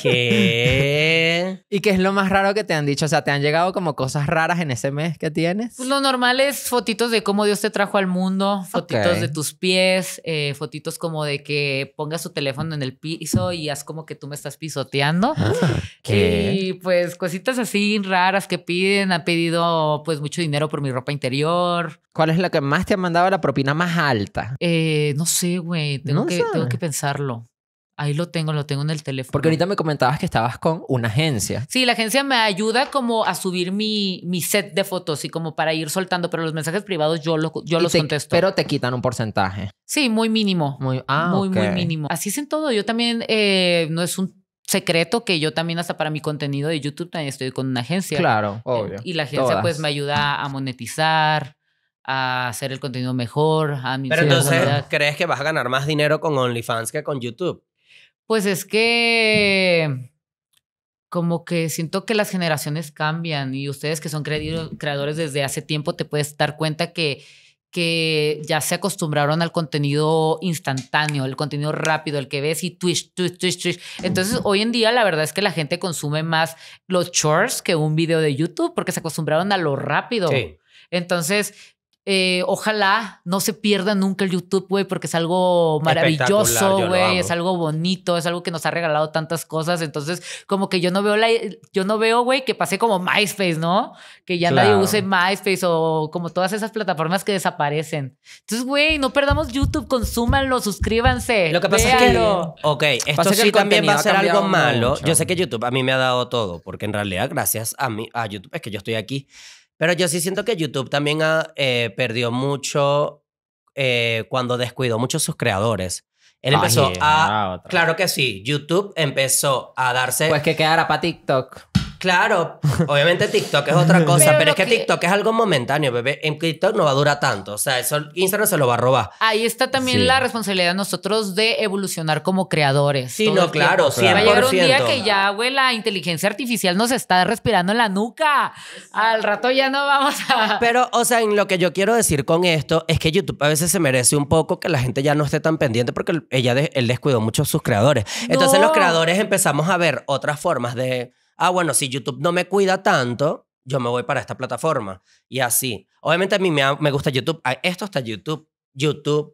¿Qué? ¿Y qué es lo más raro que te han dicho? O sea, ¿te han llegado como cosas raras en ese mes que tienes? Pues lo normal es fotitos de cómo Dios te trajo al mundo, fotitos de tus pies, fotitos como de que pongas tu teléfono en el piso y haz como que tú me estás pisoteando. ¿Qué? Y pues cositas así raras que piden. Han pedido pues mucho dinero por mi ropa interior. ¿Cuál es la que más te han mandado, la propina más alta? No sé, güey. Tengo que pensarlo. Ahí lo tengo en el teléfono. Porque ahorita me comentabas que estabas con una agencia. Sí, la agencia me ayuda como a subir mi set de fotos y como para ir soltando, pero los mensajes privados yo los contesto. Pero te quitan un porcentaje. Sí, muy mínimo. Muy mínimo. Así es en todo. Yo también, no es un secreto que yo también hasta para mi contenido de YouTube también estoy con una agencia. Claro, obvio. Y la agencia pues me ayuda a monetizar, a hacer el contenido mejor. Pero entonces, ¿crees que vas a ganar más dinero con OnlyFans que con YouTube? Pues es que como que siento que las generaciones cambian y ustedes que son creadores desde hace tiempo te puedes dar cuenta que ya se acostumbraron al contenido instantáneo, el contenido rápido, el que ves y twitch. Entonces, hoy en día, la verdad es que la gente consume más los shorts que un video de YouTube porque se acostumbraron a lo rápido. Sí. Entonces... ojalá no se pierda nunca el YouTube, güey, porque es algo maravilloso, güey, es algo bonito, es algo que nos ha regalado tantas cosas. Entonces, como que yo no veo, güey, que pase como MySpace, ¿no? Que ya nadie use MySpace o como todas esas plataformas que desaparecen. Entonces, güey, no perdamos YouTube, consúmanlo, suscríbanse. Lo que pasa es que, esto sí también va a ser algo malo. Mucho. Yo sé que YouTube a mí me ha dado todo, porque en realidad gracias a YouTube es que yo estoy aquí. Pero yo sí siento que YouTube también perdió mucho cuando descuidó mucho sus creadores. Él empezó a... Claro que sí. YouTube empezó a darse... Pues que quedara para TikTok. Claro. Obviamente TikTok es otra cosa. pero es que TikTok es algo momentáneo, bebé. En TikTok no va a durar tanto. O sea, eso Instagram se lo va a robar. Ahí está también la responsabilidad de nosotros de evolucionar como creadores. Sí, no, claro. 100%. Va a llegar un día que ya, güey, la inteligencia artificial nos está respirando en la nuca. Al rato ya no vamos a... Pero, o sea, en lo que yo quiero decir con esto es que YouTube a veces se merece un poco que la gente ya no esté tan pendiente porque él descuidó mucho a sus creadores. Entonces los creadores empezamos a ver otras formas de... Ah, bueno, si YouTube no me cuida tanto, yo me voy para esta plataforma. Y así. Obviamente a mí me gusta YouTube. Esto está YouTube,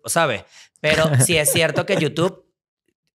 ¿sabes? Pero sí es cierto que YouTube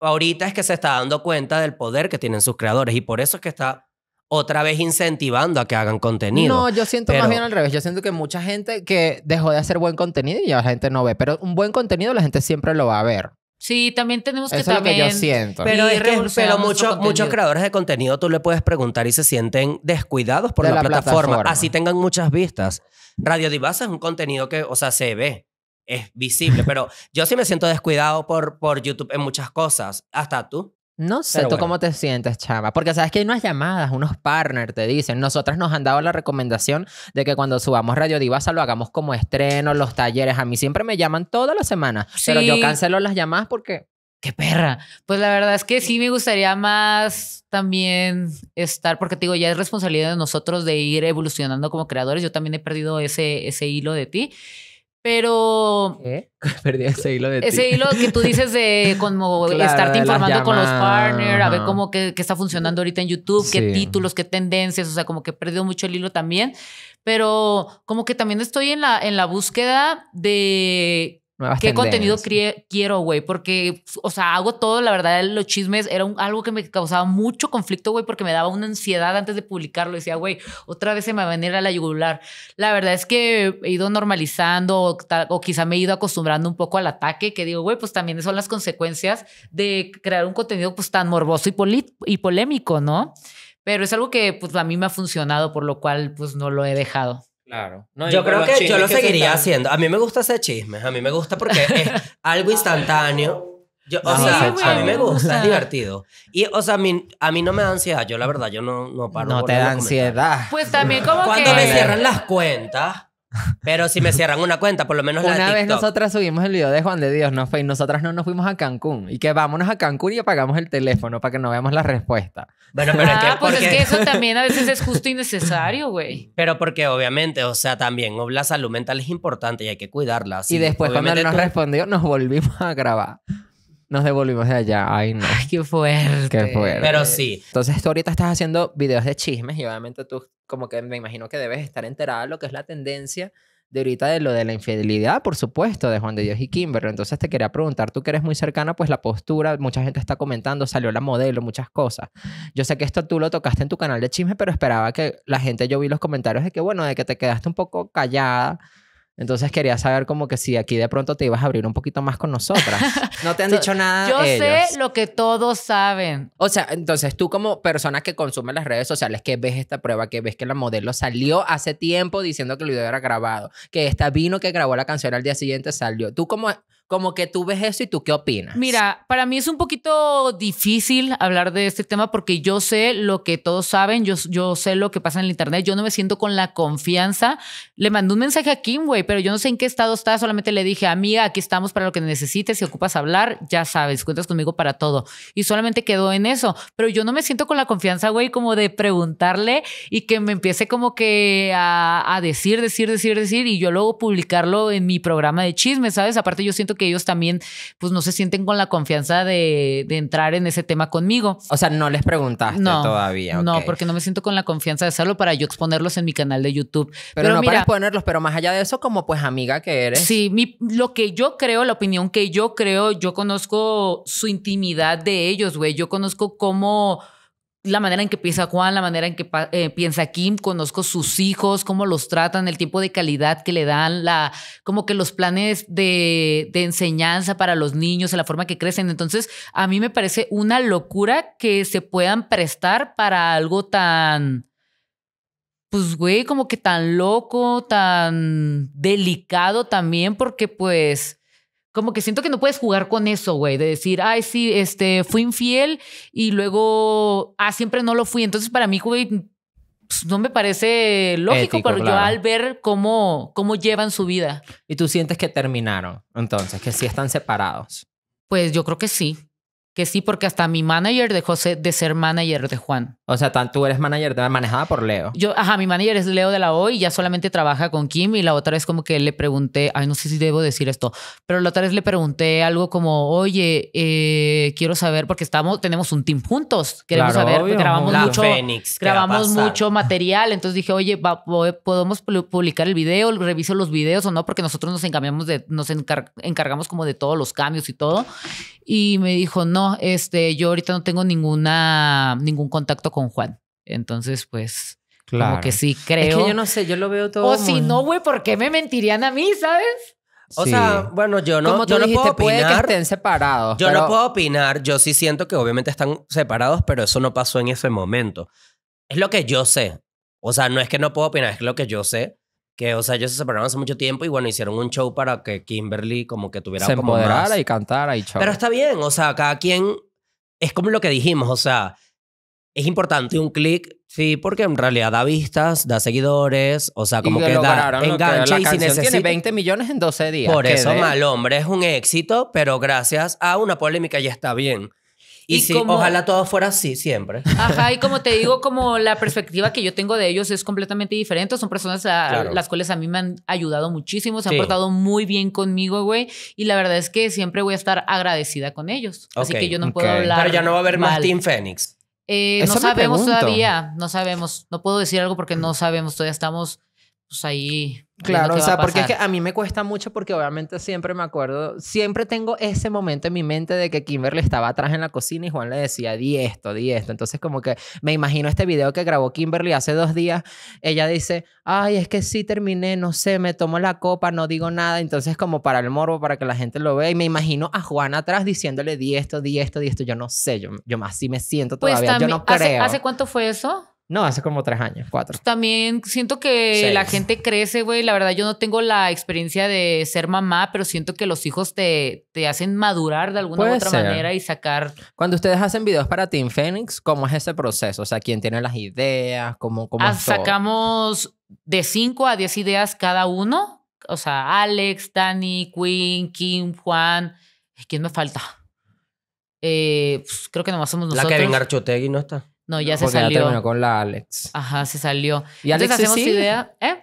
ahorita es que se está dando cuenta del poder que tienen sus creadores. Y por eso es que está otra vez incentivando a que hagan contenido. No, yo siento más bien al revés. Yo siento que mucha gente que dejó de hacer buen contenido y ya la gente no ve. Pero un buen contenido la gente siempre lo va a ver. Sí, también tenemos que también... Eso es lo que yo siento. Pero muchos creadores de contenido tú le puedes preguntar y se sienten descuidados por la plataforma. Así tengan muchas vistas. Radio Divaza es un contenido que, o sea, se ve. Es visible. pero yo sí me siento descuidado por YouTube en muchas cosas. Hasta tú. No sé, ¿tú cómo te sientes, chava? Porque sabes que hay unas llamadas, unos partners te dicen. Nosotras nos han dado la recomendación de que cuando subamos Radio Divaza lo hagamos como estreno, los talleres. A mí siempre me llaman todas las semanas. Sí. Pero yo cancelo las llamadas porque... ¡Qué perra! Pues la verdad es que sí me gustaría más también estar... Porque te digo, ya es responsabilidad de nosotros de ir evolucionando como creadores. Yo también he perdido ese hilo de ti. Pero... ¿Qué? Perdí ese hilo de ti. Ese hilo que tú dices de como claro, estarte informando con los partners, a ver cómo que está funcionando ahorita en YouTube, qué títulos, qué tendencias, o sea, como que he perdido mucho el hilo también. Pero como que también estoy en la búsqueda de... ¿Qué contenido quiero, güey? Porque, o sea, hago todo, la verdad, los chismes era algo que me causaba mucho conflicto, güey, porque me daba una ansiedad antes de publicarlo. Decía, güey, otra vez se me va a venir a la yugular. La verdad es que he ido normalizando o quizá me he ido acostumbrando un poco al ataque, que digo, güey, pues también son las consecuencias de crear un contenido pues tan morboso y polémico, ¿no? Pero es algo que pues a mí me ha funcionado, por lo cual pues no lo he dejado. Claro. No, yo creo que yo lo seguiría haciendo. A mí me gusta hacer chismes. A mí me gusta porque es algo instantáneo. A mí me gusta, es divertido. Y, o sea, a mí no me da ansiedad. Yo, la verdad, yo no paro. No te da ansiedad. Pues también como cuando me cierran las cuentas. Pero si me cierran una cuenta, por lo menos la de TikTok. Una vez nosotras subimos el video de Juan de Dios, y nosotras no nos fuimos a Cancún. Y que vámonos a Cancún y apagamos el teléfono para que no veamos la respuesta. Bueno, pero es que eso también a veces es justo y necesario, güey. Pero porque obviamente, o sea, también la salud mental es importante y hay que cuidarla. Y después cuando él nos respondió, nos volvimos a grabar. Nos devolvimos de allá. Ay, no. Ay, qué fuerte. Qué fuerte. Pero sí. Entonces tú ahorita estás haciendo videos de chismes y obviamente tú como que me imagino que debes estar enterada de lo que es la tendencia de ahorita de lo de la infidelidad, por supuesto, de Juan de Dios y Kimberly. Entonces te quería preguntar, tú que eres muy cercana, pues la postura, mucha gente está comentando, salió la modelo, muchas cosas. Yo sé que esto tú lo tocaste en tu canal de chismes, pero esperaba que la gente, yo vi los comentarios de que, bueno, de que te quedaste un poco callada. Entonces quería saber como que si aquí de pronto te ibas a abrir un poquito más con nosotras. No te han dicho nada ellos. Yo sé lo que todos saben. O sea, entonces tú como persona que consume las redes sociales, que ves esta prueba, que ves que la modelo salió hace tiempo diciendo que el video era grabado, que esta vino, que grabó la canción al día siguiente, salió. Tú como que tú ves eso y tú qué opinas. Mira, para mí es un poquito difícil hablar de este tema porque yo sé lo que todos saben, yo sé lo que pasa en el internet, yo no me siento con la confianza. Le mandé un mensaje a Kim, güey, pero yo no sé en qué estado está, solamente le dije, amiga, aquí estamos para lo que necesites, si ocupas hablar, ya sabes, cuentas conmigo para todo. Y solamente quedó en eso, pero yo no me siento con la confianza, güey, como de preguntarle y que me empiece como que a decir y yo luego publicarlo en mi programa de chismes, ¿sabes? Aparte yo siento que ellos también pues no se sienten con la confianza de entrar en ese tema conmigo. O sea, no les preguntaste todavía. Okay. No, porque no me siento con la confianza de hacerlo para yo exponerlos en mi canal de YouTube. Pero no mira, para exponerlos, pero más allá de eso, como pues amiga que eres. Sí, lo que yo creo, la opinión que yo creo, yo conozco su intimidad de ellos, güey. Yo conozco cómo... La manera en que piensa Juan, la manera en que piensa Kim, conozco sus hijos, cómo los tratan, el tiempo de calidad que le dan, como que los planes de enseñanza para los niños, la forma que crecen. Entonces, a mí me parece una locura que se puedan prestar para algo tan... pues, güey, como que tan loco, tan delicado también, porque pues... Como que siento que no puedes jugar con eso, güey, de decir, ay, sí, fui infiel y luego, siempre no lo fui. Entonces, para mí, güey, pues, no me parece lógico, ético, pero claro. Yo al ver cómo llevan su vida. ¿Y tú sientes que terminaron, entonces, que sí están separados? Pues yo creo que sí. Que sí, porque hasta mi manager dejó de ser manager de Juan. O sea, tú eres manager manejada por Leo. Ajá, mi manager es Leo de la O y ya solamente trabaja con Kim. Y la otra vez como que le pregunté, ay, no sé si debo decir esto, pero la otra vez le pregunté algo como, oye, quiero saber, porque tenemos un team juntos. Queremos saber, obvio, grabamos mucho, Fénix, grabamos mucho material. Entonces dije, oye, ¿podemos publicar el video? ¿Reviso los videos o no? Porque nosotros nos encargamos como de todos los cambios y todo. Y me dijo, no, yo ahorita no tengo ningún contacto con Juan. Entonces, pues, claro. Como que sí creo. Es que yo no sé, yo lo veo todo. O si no, güey, ¿por qué me mentirían a mí, sabes? O sea, bueno, yo no, como tú dijiste, puedo opinar. Puede que estén separados. Yo no puedo opinar. Yo sí siento que obviamente están separados, pero eso no pasó en ese momento. Es lo que yo sé. O sea, no es que no puedo opinar, es lo que yo sé. Que, o sea, ellos se separaron hace mucho tiempo y, bueno, hicieron un show para que Kimberly como que tuviera... Se empoderara y cantara y show. Pero está bien, o sea, cada quien... Es como lo que dijimos, o sea, es importante un clic, sí, porque en realidad da vistas, da seguidores, o sea, como que da engancha y si necesita... Tiene 20 millones en 12 días. Por eso Mal Hombre es un éxito, pero gracias a una polémica ya está bien. Y sí, como, ojalá todo fuera así siempre. Ajá, y como te digo, como la perspectiva que yo tengo de ellos es completamente diferente. Son personas las cuales a mí me han ayudado muchísimo. Se han portado muy bien conmigo, güey. Y la verdad es que siempre voy a estar agradecida con ellos. Así que yo no puedo hablar. Pero ya no va a haber más Team Fénix. No sabemos todavía. No sabemos. No puedo decir algo porque no sabemos. Todavía estamos... Pues ahí... Claro, o sea, porque es que a mí me cuesta mucho porque obviamente siempre me acuerdo... Siempre tengo ese momento en mi mente de que Kimberly estaba atrás en la cocina y Juan le decía, di esto, di esto. Entonces como que me imagino este video que grabó Kimberly hace 2 días. Ella dice, ay, es que sí terminé, no sé, me tomo la copa, no digo nada. Entonces como para el morbo, para que la gente lo vea. Y me imagino a Juan atrás diciéndole, di esto, di esto, di esto. Yo no sé, yo así me siento todavía, pues también, yo no creo. ¿Hace cuánto fue eso? No, hace como 3 años, 4. También siento que la gente crece, güey. La verdad, yo no tengo la experiencia de ser mamá, pero siento que los hijos te hacen madurar de alguna u otra manera y sacar... Cuando ustedes hacen videos para Team Fénix, ¿cómo es ese proceso? O sea, ¿quién tiene las ideas? ¿Cómo es todo? Sacamos de 5 a 10 ideas cada uno. O sea, Alex, Dani, Queen, Kim, Juan... ¿Quién me falta? Pues, creo que nomás somos nosotros. La Kevin Archotegui no está. No, ya se salió. Ya terminó con la Alex. Ajá, se salió. ¿Y Alex sí sigue?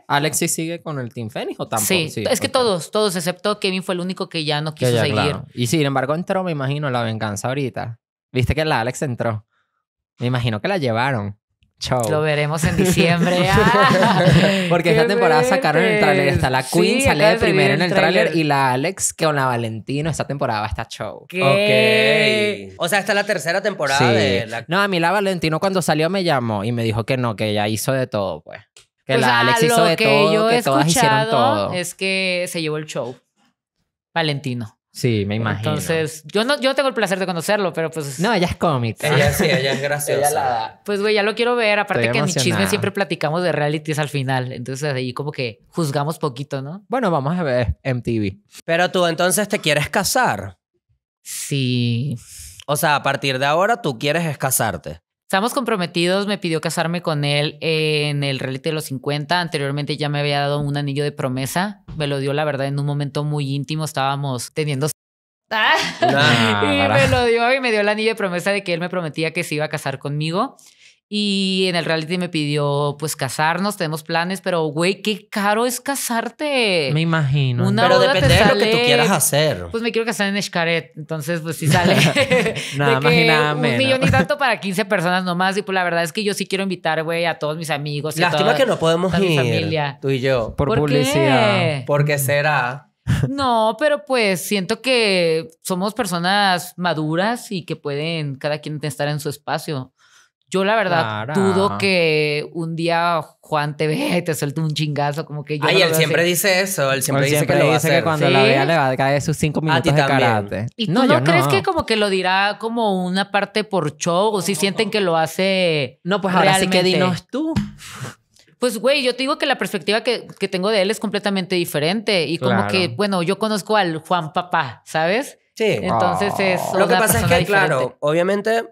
¿Alex sí sigue con el Team Fénix o tampoco? Sí, es que todos, excepto Kevin fue el único que ya no quiso seguir. Claro. Y sin embargo entró, me imagino, La Venganza ahorita. ¿Viste que la Alex entró? Me imagino que la llevaron. Chau. Lo veremos en diciembre. Porque esta temporada sacaron el tráiler. Está la Queen, sale de primero en el tráiler. Y la Alex, que con la Valentino, esta temporada va a estar show. ¿Qué? Ok. O sea, esta es la tercera temporada de la... No, a mí la Valentino cuando salió me llamó y me dijo que no, que ella hizo de todo, pues. Que pues la Alex hizo de todo, que todas hicieron todo. Es que se llevó el show Valentino. Sí, me imagino. Entonces, yo no tengo el placer de conocerlo, pero pues... No, ella es cómica. Ella sí, ella es graciosa. Ella la da. Pues, güey, ya lo quiero ver. Aparte estoy que emocionada. En mi chisme siempre platicamos de realities al final. Entonces, ahí como que juzgamos poquito, ¿no? Bueno, vamos a ver MTV. Pero tú, entonces, ¿te quieres casar? Sí. O sea, a partir de ahora, tú quieres casarte. Estamos comprometidos. Me pidió casarme con él en el reality de los 50. Anteriormente ya me había dado un anillo de promesa. Me lo dio, la verdad, en un momento muy íntimo. Estábamos teniendo... y me lo dio y me dio el anillo de promesa de que él me prometía que se iba a casar conmigo. Y en el reality me pidió, pues, casarnos. Tenemos planes, pero, güey, qué caro es casarte. Me imagino. Pero depende de lo que tú quieras hacer. Pues me quiero casar en Xcaret. Entonces, pues, sí sale. Nada más y nada menos. 1 millón y tanto para 15 personas nomás. Y pues la verdad es que yo sí quiero invitar, güey, a todos mis amigos. Lástima que no podemos ir, mi familia. Tú y yo. ¿Por publicidad. ¿Qué? Porque será... No, pero pues siento que somos personas maduras y que pueden cada quien estar en su espacio. Yo la verdad dudo que un día Juan te vea y te suelte un chingazo como que yo. Ay, él siempre dice eso. Él siempre dice que lo va a hacer. Que cuando la vea le va a caer sus 5 minutos de karate. ¿Y tú no crees que como que lo dirá como una parte por show o si sienten que lo hace? No, pues ahora sí que dinos tú. Pues, güey, yo te digo que la perspectiva que tengo de él es completamente diferente. Y como claro. que, bueno, yo conozco al Juan Papá, ¿sabes? Sí. Entonces es lo que pasa es que, diferente. Claro, obviamente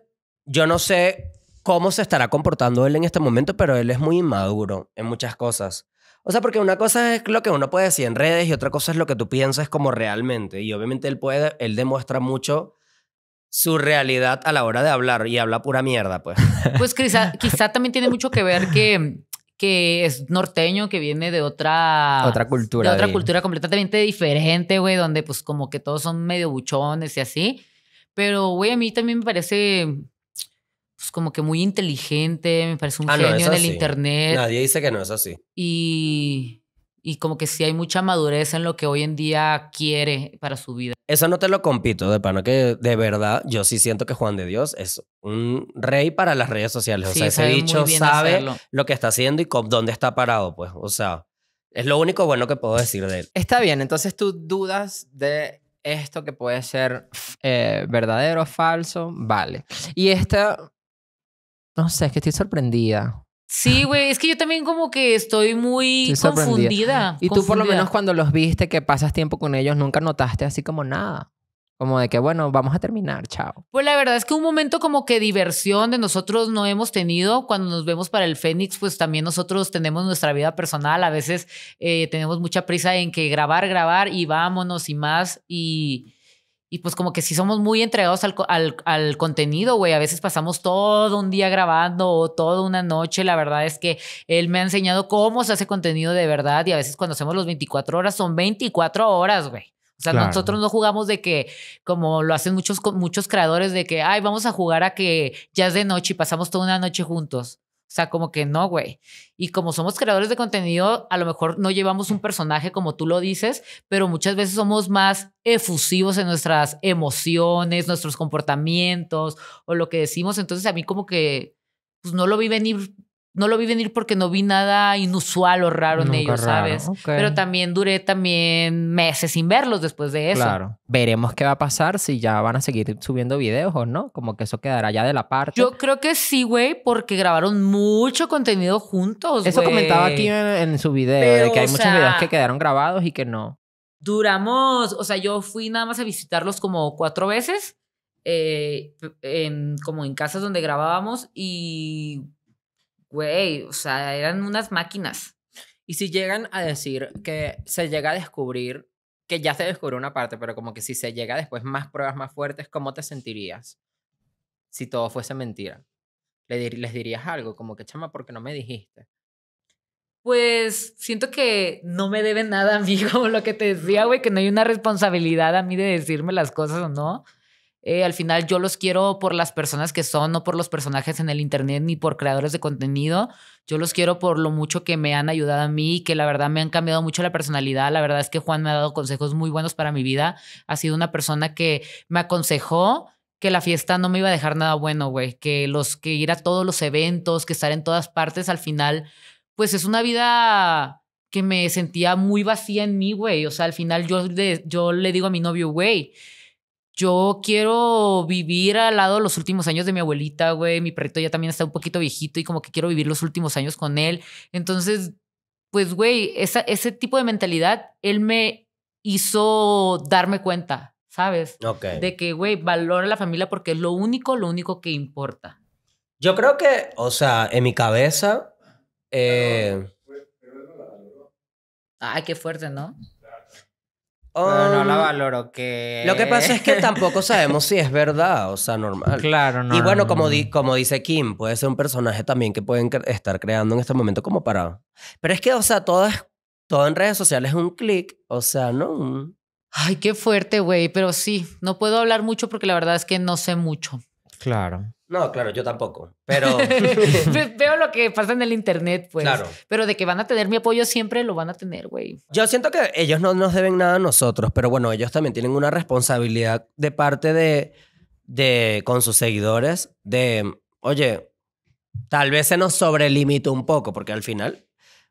yo no sé cómo se estará comportando él en este momento, pero él es muy inmaduro en muchas cosas. O sea, porque una cosa es lo que uno puede decir en redes y otra cosa es lo que tú piensas como realmente. Y obviamente él demuestra mucho su realidad a la hora de hablar y habla pura mierda, pues. Pues quizá también tiene mucho que ver que es norteño, que viene de otra cultura. De otra cultura completamente diferente, güey, donde pues como que todos son medio buchones y así. Pero, güey, a mí también me parece pues como que muy inteligente, me parece un genio en el internet. Nadie dice que no es así. Y como que sí hay mucha madurez en lo que hoy en día quiere para su vida. Eso no te lo compito, de pana, que de verdad yo sí siento que Juan de Dios es un rey para las redes sociales. Sí, o sea, ese bicho sabe lo que está haciendo y dónde está parado, pues. O sea, es lo único bueno que puedo decir de él. Está bien, entonces tú dudas de esto que puede ser verdadero o falso, vale. Y esta... No sé, es que estoy sorprendida. Sí, güey, es que yo también como que estoy muy confundida. Y tú por lo menos cuando los viste, que pasas tiempo con ellos, nunca notaste así como nada. Como de que, bueno, vamos a terminar, chao. Pues la verdad es que un momento como que diversión de nosotros no hemos tenido. Cuando nos vemos para el Fénix, pues también nosotros tenemos nuestra vida personal. A veces tenemos mucha prisa en que grabar y vámonos y más. Y pues como que sí somos muy entregados al contenido, güey. A veces pasamos todo un día grabando o toda una noche. La verdad es que él me ha enseñado cómo se hace contenido de verdad. Y a veces cuando hacemos los 24 horas, son 24 horas, güey. O sea, claro. Nosotros no jugamos de que, como lo hacen muchos creadores, de que, ay, vamos a jugar a que ya es de noche y pasamos toda una noche juntos. O sea, como que no, güey. Y como somos creadores de contenido, a lo mejor no llevamos un personaje como tú lo dices, pero muchas veces somos más efusivos en nuestras emociones, nuestros comportamientos o lo que decimos. Entonces a mí como que pues, no lo vi venir porque no vi nada inusual o raro en ellos, ¿sabes? Okay. Pero también duré meses sin verlos después de eso. Claro. Veremos qué va a pasar, si ya van a seguir subiendo videos o no. Como que eso quedará ya de la parte. Yo creo que sí, güey, porque grabaron mucho contenido juntos, eso comentaba aquí en su video, pero, de que hay muchos videos que quedaron grabados y que no. Duramos, o sea, yo fui nada más a visitarlos como 4 veces, como en casas donde grabábamos y... Güey, o sea, eran unas máquinas. Y si llegan a decir que se llega a descubrir, que ya se descubrió una parte, pero como que si se llega después más pruebas más fuertes, ¿cómo te sentirías si todo fuese mentira? ¿Les dirías algo? Como que, chama, ¿por qué no me dijiste? Pues siento que no me deben nada a mí, como lo que te decía, güey, que no hay una responsabilidad a mí de decirme las cosas o no. Al final yo los quiero por las personas que son, no por los personajes en el internet ni por creadores de contenido. Yo los quiero por lo mucho que me han ayudado a mí y que la verdad me han cambiado mucho la personalidad. La verdad es que Juan me ha dado consejos muy buenos para mi vida. Ha sido una persona que me aconsejó que la fiesta no me iba a dejar nada bueno, güey. Que ir a todos los eventos, que estar en todas partes, al final, pues es una vida que me sentía muy vacía en mí, güey. O sea, al final yo le digo a mi novio, güey, yo quiero vivir al lado los últimos años de mi abuelita, güey. Mi perrito ya también está un poquito viejito y como que quiero vivir los últimos años con él. Entonces, pues, güey, ese tipo de mentalidad, él me hizo darme cuenta, ¿sabes? Okay. De que, güey, valora la familia porque es lo único que importa. Yo creo que, o sea, en mi cabeza... Ay, qué fuerte, ¿no? Pero no la valoro, que... Lo que pasa es que tampoco sabemos si es verdad, o sea, normal. Claro, no. Y bueno, como dice Kim, puede ser un personaje también que pueden estar creando en este momento como para... Pero es que, o sea, todo en redes sociales es un clic, o sea, no... Ay, qué fuerte, güey, pero sí, no puedo hablar mucho porque la verdad es que no sé mucho. Claro. No, claro, yo tampoco, pero... Veo lo que pasa en el internet, pues. Claro. Pero de que van a tener mi apoyo siempre, lo van a tener, güey. Yo siento que ellos no nos deben nada a nosotros, pero bueno, ellos también tienen una responsabilidad de parte de con sus seguidores, de, oye, tal vez se nos sobrelimitó un poco, porque al final...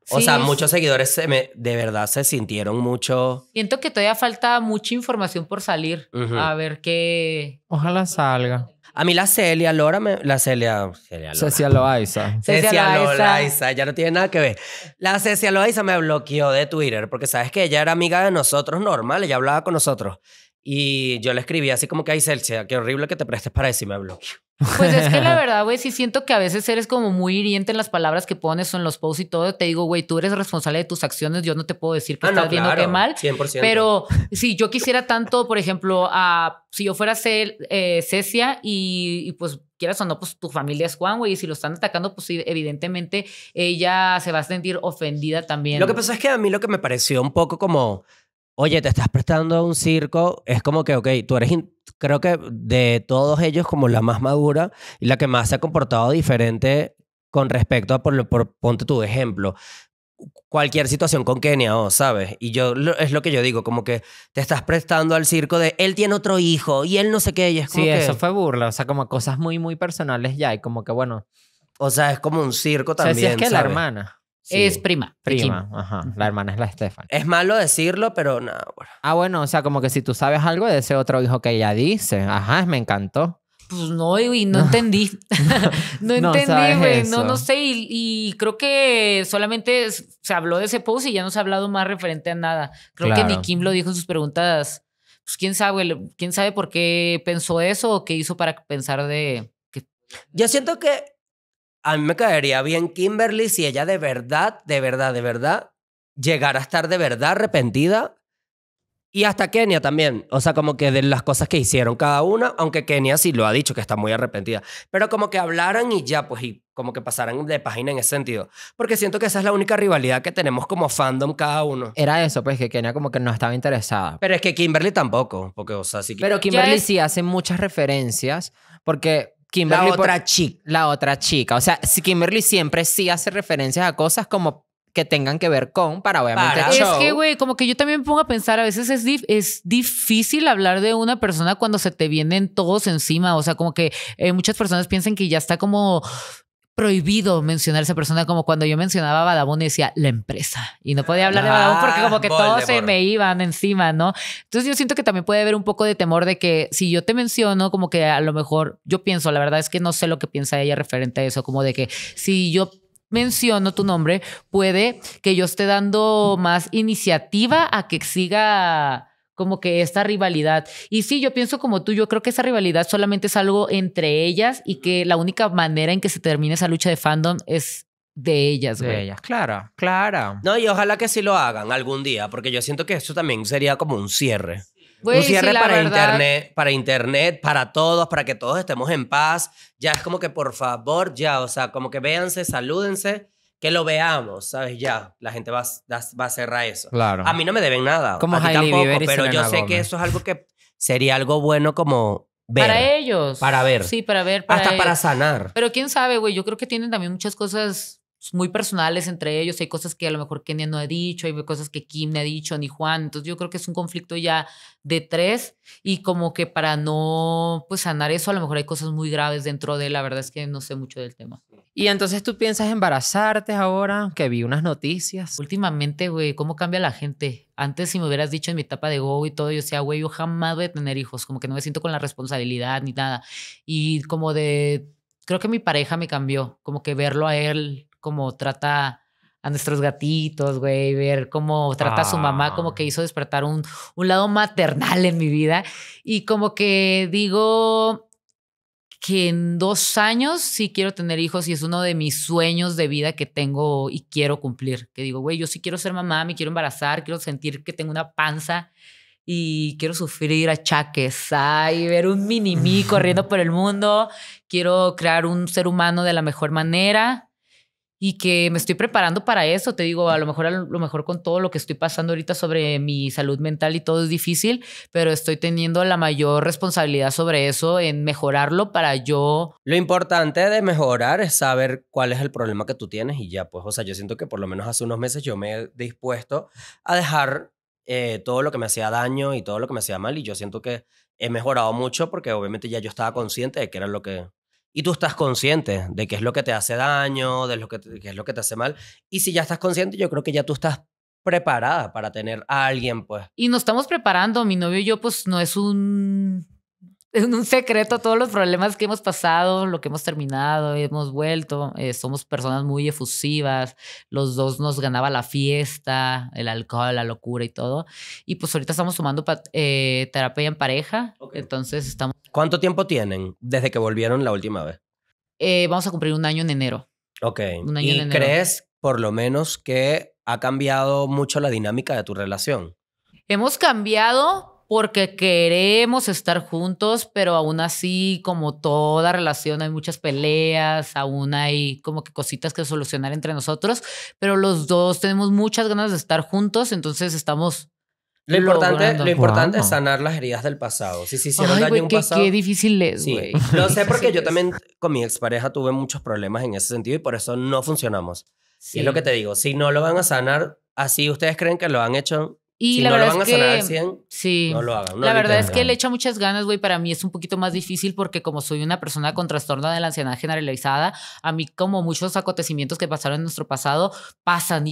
Sí. O sea, muchos seguidores de verdad se sintieron mucho... Siento que todavía falta mucha información por salir. A ver qué... Ojalá salga. A mí la Celia Lora me... La Celia... Celia Loaiza. Celia Loaiza. Ya no tiene nada que ver. La Celia Loaiza me bloqueó de Twitter porque, ¿sabes qué? Ella era amiga de nosotros normal. Ella hablaba con nosotros. Y yo le escribí así como que, ay, Celia, qué horrible que te prestes para eso, y me bloqueó. Pues es que la verdad, güey, sí siento que a veces eres como muy hiriente en las palabras que pones o en los posts y todo. Te digo, güey, tú eres responsable de tus acciones. Yo no te puedo decir que estás viendo qué mal. 100%. Pero si yo quisiera tanto, por ejemplo, si yo fuera Cecia y pues quieras o no, pues tu familia es Juan, güey. Y si lo están atacando, pues evidentemente ella se va a sentir ofendida también. Lo que pasa es que a mí lo que me pareció un poco como... Oye, te estás prestando a un circo. Es como que, ok, tú eres, creo que de todos ellos, como la más madura y la que más se ha comportado diferente con respecto a, ponte tu ejemplo, cualquier situación con Kenia Os, ¿sabes? Y yo, es lo que yo digo, como que te estás prestando al circo de él tiene otro hijo y él no sé qué. Y es como sí, que... eso fue burla. O sea, como cosas muy, muy personales ya. Y como que, bueno... O sea, es como un circo también, o sea, si es que ¿sabes? La hermana... Sí. Es prima. Prima, ajá. La hermana es la Estefan. Es malo decirlo, pero nada. Bueno. Ah, bueno, o sea, como que si tú sabes algo de ese otro hijo que ella dice, ajá, me encantó. Pues no, y no entendí. No entendí, güey. No sé. Y creo que solamente se habló de ese post y ya no se ha hablado más referente a nada. Creo que ni Kim lo dijo en sus preguntas. Pues quién sabe por qué pensó eso o qué hizo para pensar de... Que... Yo siento que... A mí me caería bien Kimberly si ella de verdad, llegara a estar de verdad arrepentida. Y hasta Kenia también. O sea, como que de las cosas que hicieron cada una, aunque Kenia sí lo ha dicho que está muy arrepentida. Pero como que hablaran y ya, pues, y como que pasaran de página en ese sentido. Porque siento que esa es la única rivalidad que tenemos como fandom cada uno. Era eso, pues, que Kenia como que no estaba interesada. Pero es que Kimberly tampoco. Porque, o sea, sí que... Pero Kimberly sí hace muchas referencias porque... Kimberly, la otra chica. O sea, Kimberly siempre sí hace referencias a cosas como que tengan que ver con, para obviamente el show. Es que, güey, como que yo también me pongo a pensar, a veces es difícil hablar de una persona cuando se te vienen todos encima. O sea, como que muchas personas piensan que ya está como... prohibido mencionar a esa persona, como cuando yo mencionaba a Badabun y decía la empresa y no podía hablar de Badabun porque como que todos se me iban encima, ¿no? Entonces yo siento que también puede haber un poco de temor de que si yo te menciono, como que a lo mejor yo pienso, la verdad es que no sé lo que piensa ella referente a eso, como de que si yo menciono tu nombre puede que yo esté dando más iniciativa a que siga como que esta rivalidad. Y sí, yo pienso como tú, yo creo que esa rivalidad solamente es algo entre ellas y que la única manera en que se termine esa lucha de fandom es de ellas, güey. De ellas, claro. No, y ojalá que sí lo hagan algún día, porque yo siento que esto también sería como un cierre. Wey, un cierre sí, para internet, para todos, para que todos estemos en paz. Ya es como que por favor, ya, o sea, como que véanse, salúdense. Que lo veamos, ¿sabes? Ya, la gente va a cerrar eso. Claro. A mí no me deben nada. Como tampoco, pero yo sé que eso es algo que sería algo bueno como ver. Para ellos. Para ver. Sí, para ver. Para hasta ellos. Para sanar. Pero quién sabe, güey. Yo creo que tienen también muchas cosas muy personales entre ellos. Hay cosas que a lo mejor Kenia no ha dicho, hay cosas que Kim no ha dicho, ni Juan. Entonces yo creo que es un conflicto ya de tres y como que para no pues sanar eso, a lo mejor hay cosas muy graves dentro de él. La verdad es que no sé mucho del tema. Y entonces tú piensas embarazarte ahora, que vi unas noticias. Últimamente, güey, ¿cómo cambia la gente? Antes, si me hubieras dicho en mi etapa de go y todo, yo decía, güey, yo jamás voy a tener hijos. Como que no me siento con la responsabilidad ni nada. Y como de... Creo que mi pareja me cambió. Como que verlo a él, como trata a nuestros gatitos, güey. Ver cómo trata a su mamá, como que hizo despertar un lado maternal en mi vida. Y como que digo... que en 2 años sí quiero tener hijos y es uno de mis sueños de vida que tengo y quiero cumplir. Que digo, güey, yo sí quiero ser mamá, me quiero embarazar, quiero sentir que tengo una panza y quiero sufrir achaques, y ver un mini-mí corriendo por el mundo. Quiero crear un ser humano de la mejor manera y que me estoy preparando para eso. Te digo, a lo mejor con todo lo que estoy pasando ahorita sobre mi salud mental y todo es difícil, pero estoy teniendo la mayor responsabilidad sobre eso en mejorarlo para yo... Lo importante de mejorar es saber cuál es el problema que tú tienes y ya, pues, o sea, yo siento que por lo menos hace unos meses yo me he dispuesto a dejar todo lo que me hacía daño y todo lo que me hacía mal y yo siento que he mejorado mucho porque obviamente ya yo estaba consciente de que era lo que... Y tú estás consciente de qué es lo que te hace daño, de qué es lo que te hace mal. Y si ya estás consciente, yo creo que ya tú estás preparada para tener a alguien, pues. Y nos estamos preparando. Mi novio y yo, pues, no es un... es un secreto todos los problemas que hemos pasado, lo que hemos terminado, hemos vuelto. Somos personas muy efusivas. Los dos nos ganaba la fiesta, el alcohol, la locura y todo. Y pues ahorita estamos tomando terapia en pareja. Okay. Entonces estamos... ¿Cuánto tiempo tienen desde que volvieron la última vez? Vamos a cumplir un año en enero. Ok. Un año en enero. ¿Y crees por lo menos que ha cambiado mucho la dinámica de tu relación? Hemos cambiado... porque queremos estar juntos, pero aún así, como toda relación, hay muchas peleas, aún hay como que cositas que solucionar entre nosotros, pero los dos tenemos muchas ganas de estar juntos, entonces estamos... Lo importante es sanar las heridas del pasado. Si se hicieron daño en un pasado... Qué difícil es, güey. Sí. Lo sé porque yo también con mi expareja tuve muchos problemas en ese sentido y por eso no funcionamos. Sí. Y es lo que te digo, si no lo van a sanar, así ustedes creen que lo han hecho... Y si la verdad es que no lo hagan. La verdad es que le echa muchas ganas, güey. Para mí es un poquito más difícil porque como soy una persona con trastorno de la ansiedad generalizada, a mí como muchos acontecimientos que pasaron en nuestro pasado pasan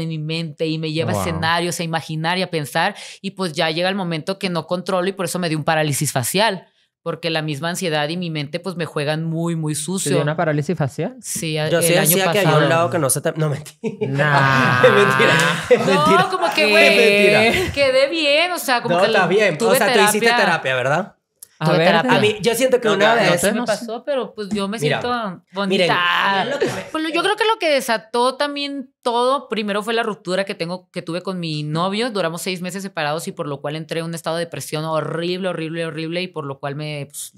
en mi mente y me lleva a escenarios, a imaginar y a pensar, y pues ya llega el momento que no controlo y por eso me dio un parálisis facial. Porque la misma ansiedad y mi mente pues me juegan muy sucio. ¿Te dio una parálisis facial? Sí, yo sí decía que había un lado que no se... No, mentira. Nah. Mentira. No, como que, güey, quedé bien, o sea, como que... No, está bien. O sea, tú hiciste terapia, ¿verdad? A mí, yo siento que una vez... No sé, me pasó, pero pues yo me siento bonita. Pues yo creo que lo que desató también todo, primero fue la ruptura que tuve con mi novio. Duramos 6 meses separados y por lo cual entré en un estado de depresión horrible y por lo cual me... Pues,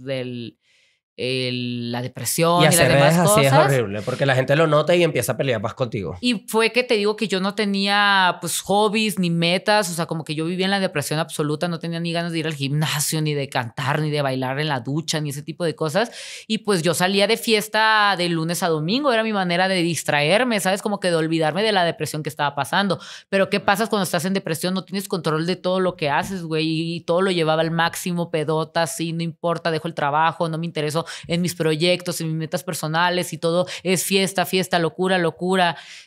la depresión y las demás cosas. Así es horrible, porque la gente lo nota y empieza a pelear más contigo. Y fue que te digo que yo no tenía pues hobbies ni metas, o sea, como que yo vivía en la depresión absoluta, no tenía ni ganas de ir al gimnasio, ni de cantar, ni de bailar en la ducha, ni ese tipo de cosas. Y pues yo salía de fiesta de lunes a domingo, era mi manera de distraerme, ¿sabes? Como que de olvidarme de la depresión que estaba pasando. Pero ¿qué pasa cuando estás en depresión? No tienes control de todo lo que haces, güey, y todo lo llevaba al máximo, pedota, sí, no importa, dejo el trabajo, no me interesó en mis proyectos, en mis metas personales y todo es fiesta, locura.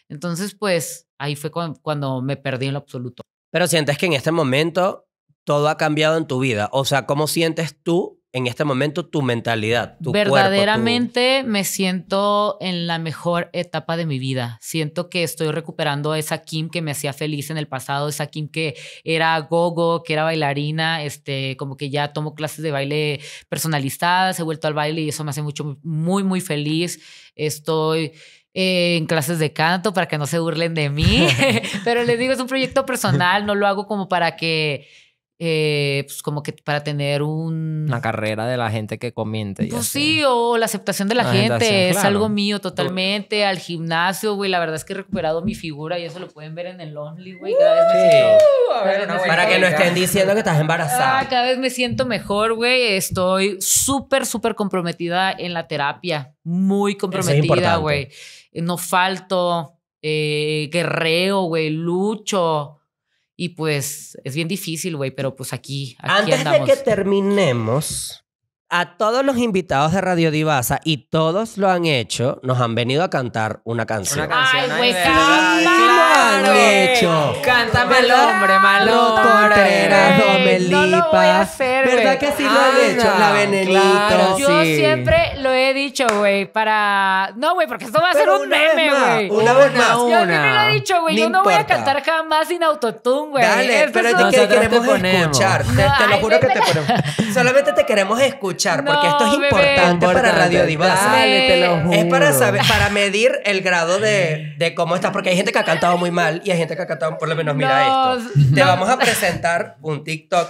Entonces, pues, ahí fue cuando me perdí en lo absoluto. Pero sientes que en este momento todo ha cambiado en tu vida. O sea, ¿cómo sientes tú en este momento tu mentalidad, tu cuerpo? Verdaderamente me siento en la mejor etapa de mi vida. Siento que estoy recuperando a esa Kim que me hacía feliz en el pasado, esa Kim que era gogo, que era bailarina, como que ya tomo clases de baile personalizadas, he vuelto al baile y eso me hace muy feliz. Estoy... en clases de canto para que no se burlen de mí, pero les digo, es un proyecto personal, no lo hago como para que pues como que para tener una carrera de la gente que comente. Pues sí, o la aceptación de la gente, es algo mío totalmente. Al gimnasio, güey, la verdad es que he recuperado mi figura y eso lo pueden ver en el Only, güey. Para que no estén diciendo que estás embarazada. Cada vez me siento mejor, güey. Estoy súper comprometida en la terapia. Muy comprometida, güey. No falto, guerreo, güey, lucho. Y pues es bien difícil, güey, pero pues aquí andamos. Antes de que terminemos, a todos los invitados de Radio Divaza, y todos lo han hecho, nos han venido a cantar una canción. ¡Ay, güey! ¡Lo han hecho! ¡Cántame el hombre malo! Contreras, Domelipa. No lo voy a hacer, güey. ¿Verdad que sí lo han hecho? La Venenito. Claro, yo siempre lo he dicho, güey, para... No, güey, porque esto va a ser un meme, güey. Una vez más. Yo siempre lo he dicho, güey. Yo no voy a cantar jamás sin autotune, güey. Dale, pero te queremos escuchar. Te lo juro que te ponemos. Solamente te queremos escuchar, porque esto es importante para Radio Divaza. Dale, te lo juro. Es para saber, para medir el grado de cómo estás, porque hay gente que ha cantado muy mal y hay gente que ha cantado, por lo menos, mira esto. Te vamos a presentar un TikTok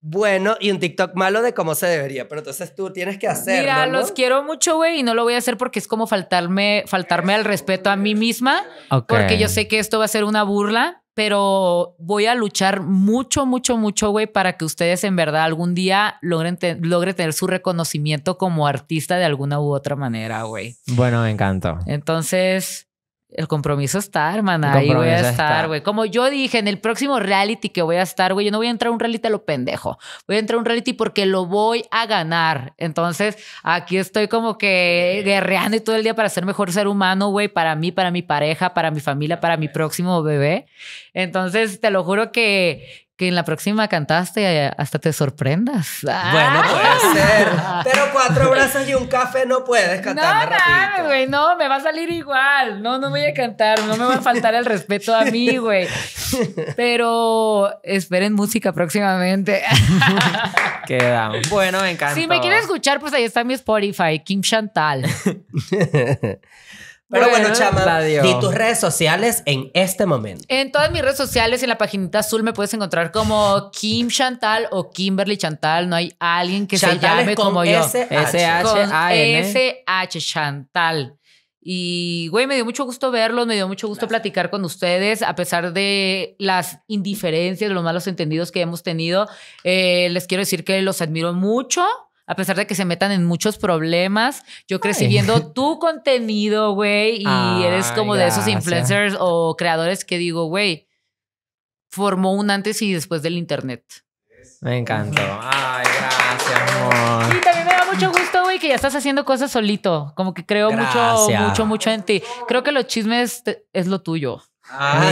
bueno y un TikTok malo de cómo se debería, pero entonces tú tienes que hacerlo. Mira, ¿no? Los quiero mucho, güey, y no lo voy a hacer porque es como faltarme al respeto a mí misma, porque yo sé que esto va a ser una burla, pero voy a luchar mucho, güey, para que ustedes en verdad algún día logren tener su reconocimiento como artista de alguna u otra manera, güey. Bueno, me encantó. Entonces... El compromiso está, hermana. Ahí voy a estar, güey. Como yo dije, en el próximo reality que voy a estar, güey, yo no voy a entrar a un reality a lo pendejo. Voy a entrar a un reality porque lo voy a ganar. Entonces, aquí estoy como que guerreando y todo el día para ser mejor ser humano, güey. Para mí, para mi pareja, para mi familia, para mi próximo bebé. Entonces, te lo juro que... que en la próxima cantaste hasta te sorprendas. Bueno, puede ser. Pero 4 brazos y un café no puedes cantar más rapidito. No, güey, no, me va a salir igual. No, no voy a cantar. No me va a faltar el respeto a mí, güey. Pero esperen música próximamente. Quedamos. Bueno, me encanta. Si me quieren escuchar, pues ahí está mi Spotify, Kim Chantal. Pero bueno, chama, di tus redes sociales en este momento. En todas mis redes sociales, en la paginita azul me puedes encontrar como Kim Chantal o Kimberly Chantal. No hay alguien que se llame como yo. S-H Chantal. Y, güey, me dio mucho gusto verlos, me dio mucho gusto platicar con ustedes, a pesar de las indiferencias, los malos entendidos que hemos tenido. Les quiero decir que los admiro mucho. A pesar de que se metan en muchos problemas, yo crecí viendo tu contenido, güey, y eres como de esos influencers o creadores que digo, güey, formó un antes y después del internet. Me encantó. Ay, gracias, amor. Y también me da mucho gusto, güey, que ya estás haciendo cosas solito. Como que creo mucho en ti. Creo que los chismes es lo tuyo.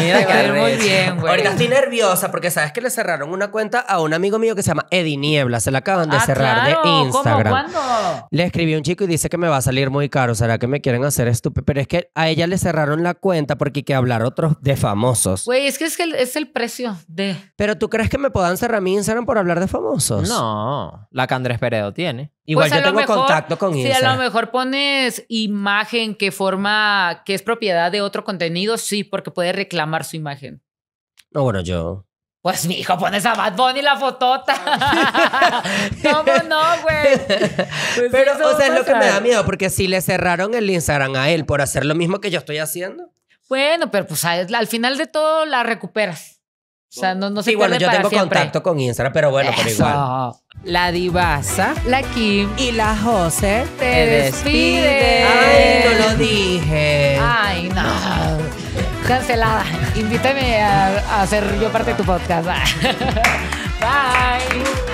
Mira, que muy bien, güey. Ahorita estoy nerviosa porque sabes que le cerraron una cuenta a un amigo mío que se llama Eddie Niebla. Se la acaban de cerrar de Instagram. ¿Cómo? ¿Cuándo? Le escribí a un chico y dice que me va a salir muy caro. ¿Será que me quieren hacer estúpido? Pero es que a ella le cerraron la cuenta porque hay que hablar otros de famosos. Güey, es que es el precio de... ¿Pero tú crees que me puedan cerrar mi Instagram por hablar de famosos? No, la que Andrés Peredo tiene. Igual pues yo tengo contacto con Instagram. Si a lo mejor pones imagen que forma, que es propiedad de otro contenido, sí, porque puede reclamar su imagen. No, bueno, yo... Pues, mijo, pones a Bad Bunny la fotota. ¿Cómo no, güey? Pues pero, o sea, es lo que me da miedo, porque si le cerraron el Instagram a él por hacer lo mismo que yo estoy haciendo. Bueno, pero pues al final de todo la recuperas. O sea, no se pierde para siempre. Sí, bueno, yo tengo contacto con Instagram, pero bueno, por igual. La Divaza, la Kim y la José te despiden. Ay, no lo dije. Ay, no. Cancelada. Invítame a hacer yo parte de tu podcast. Bye.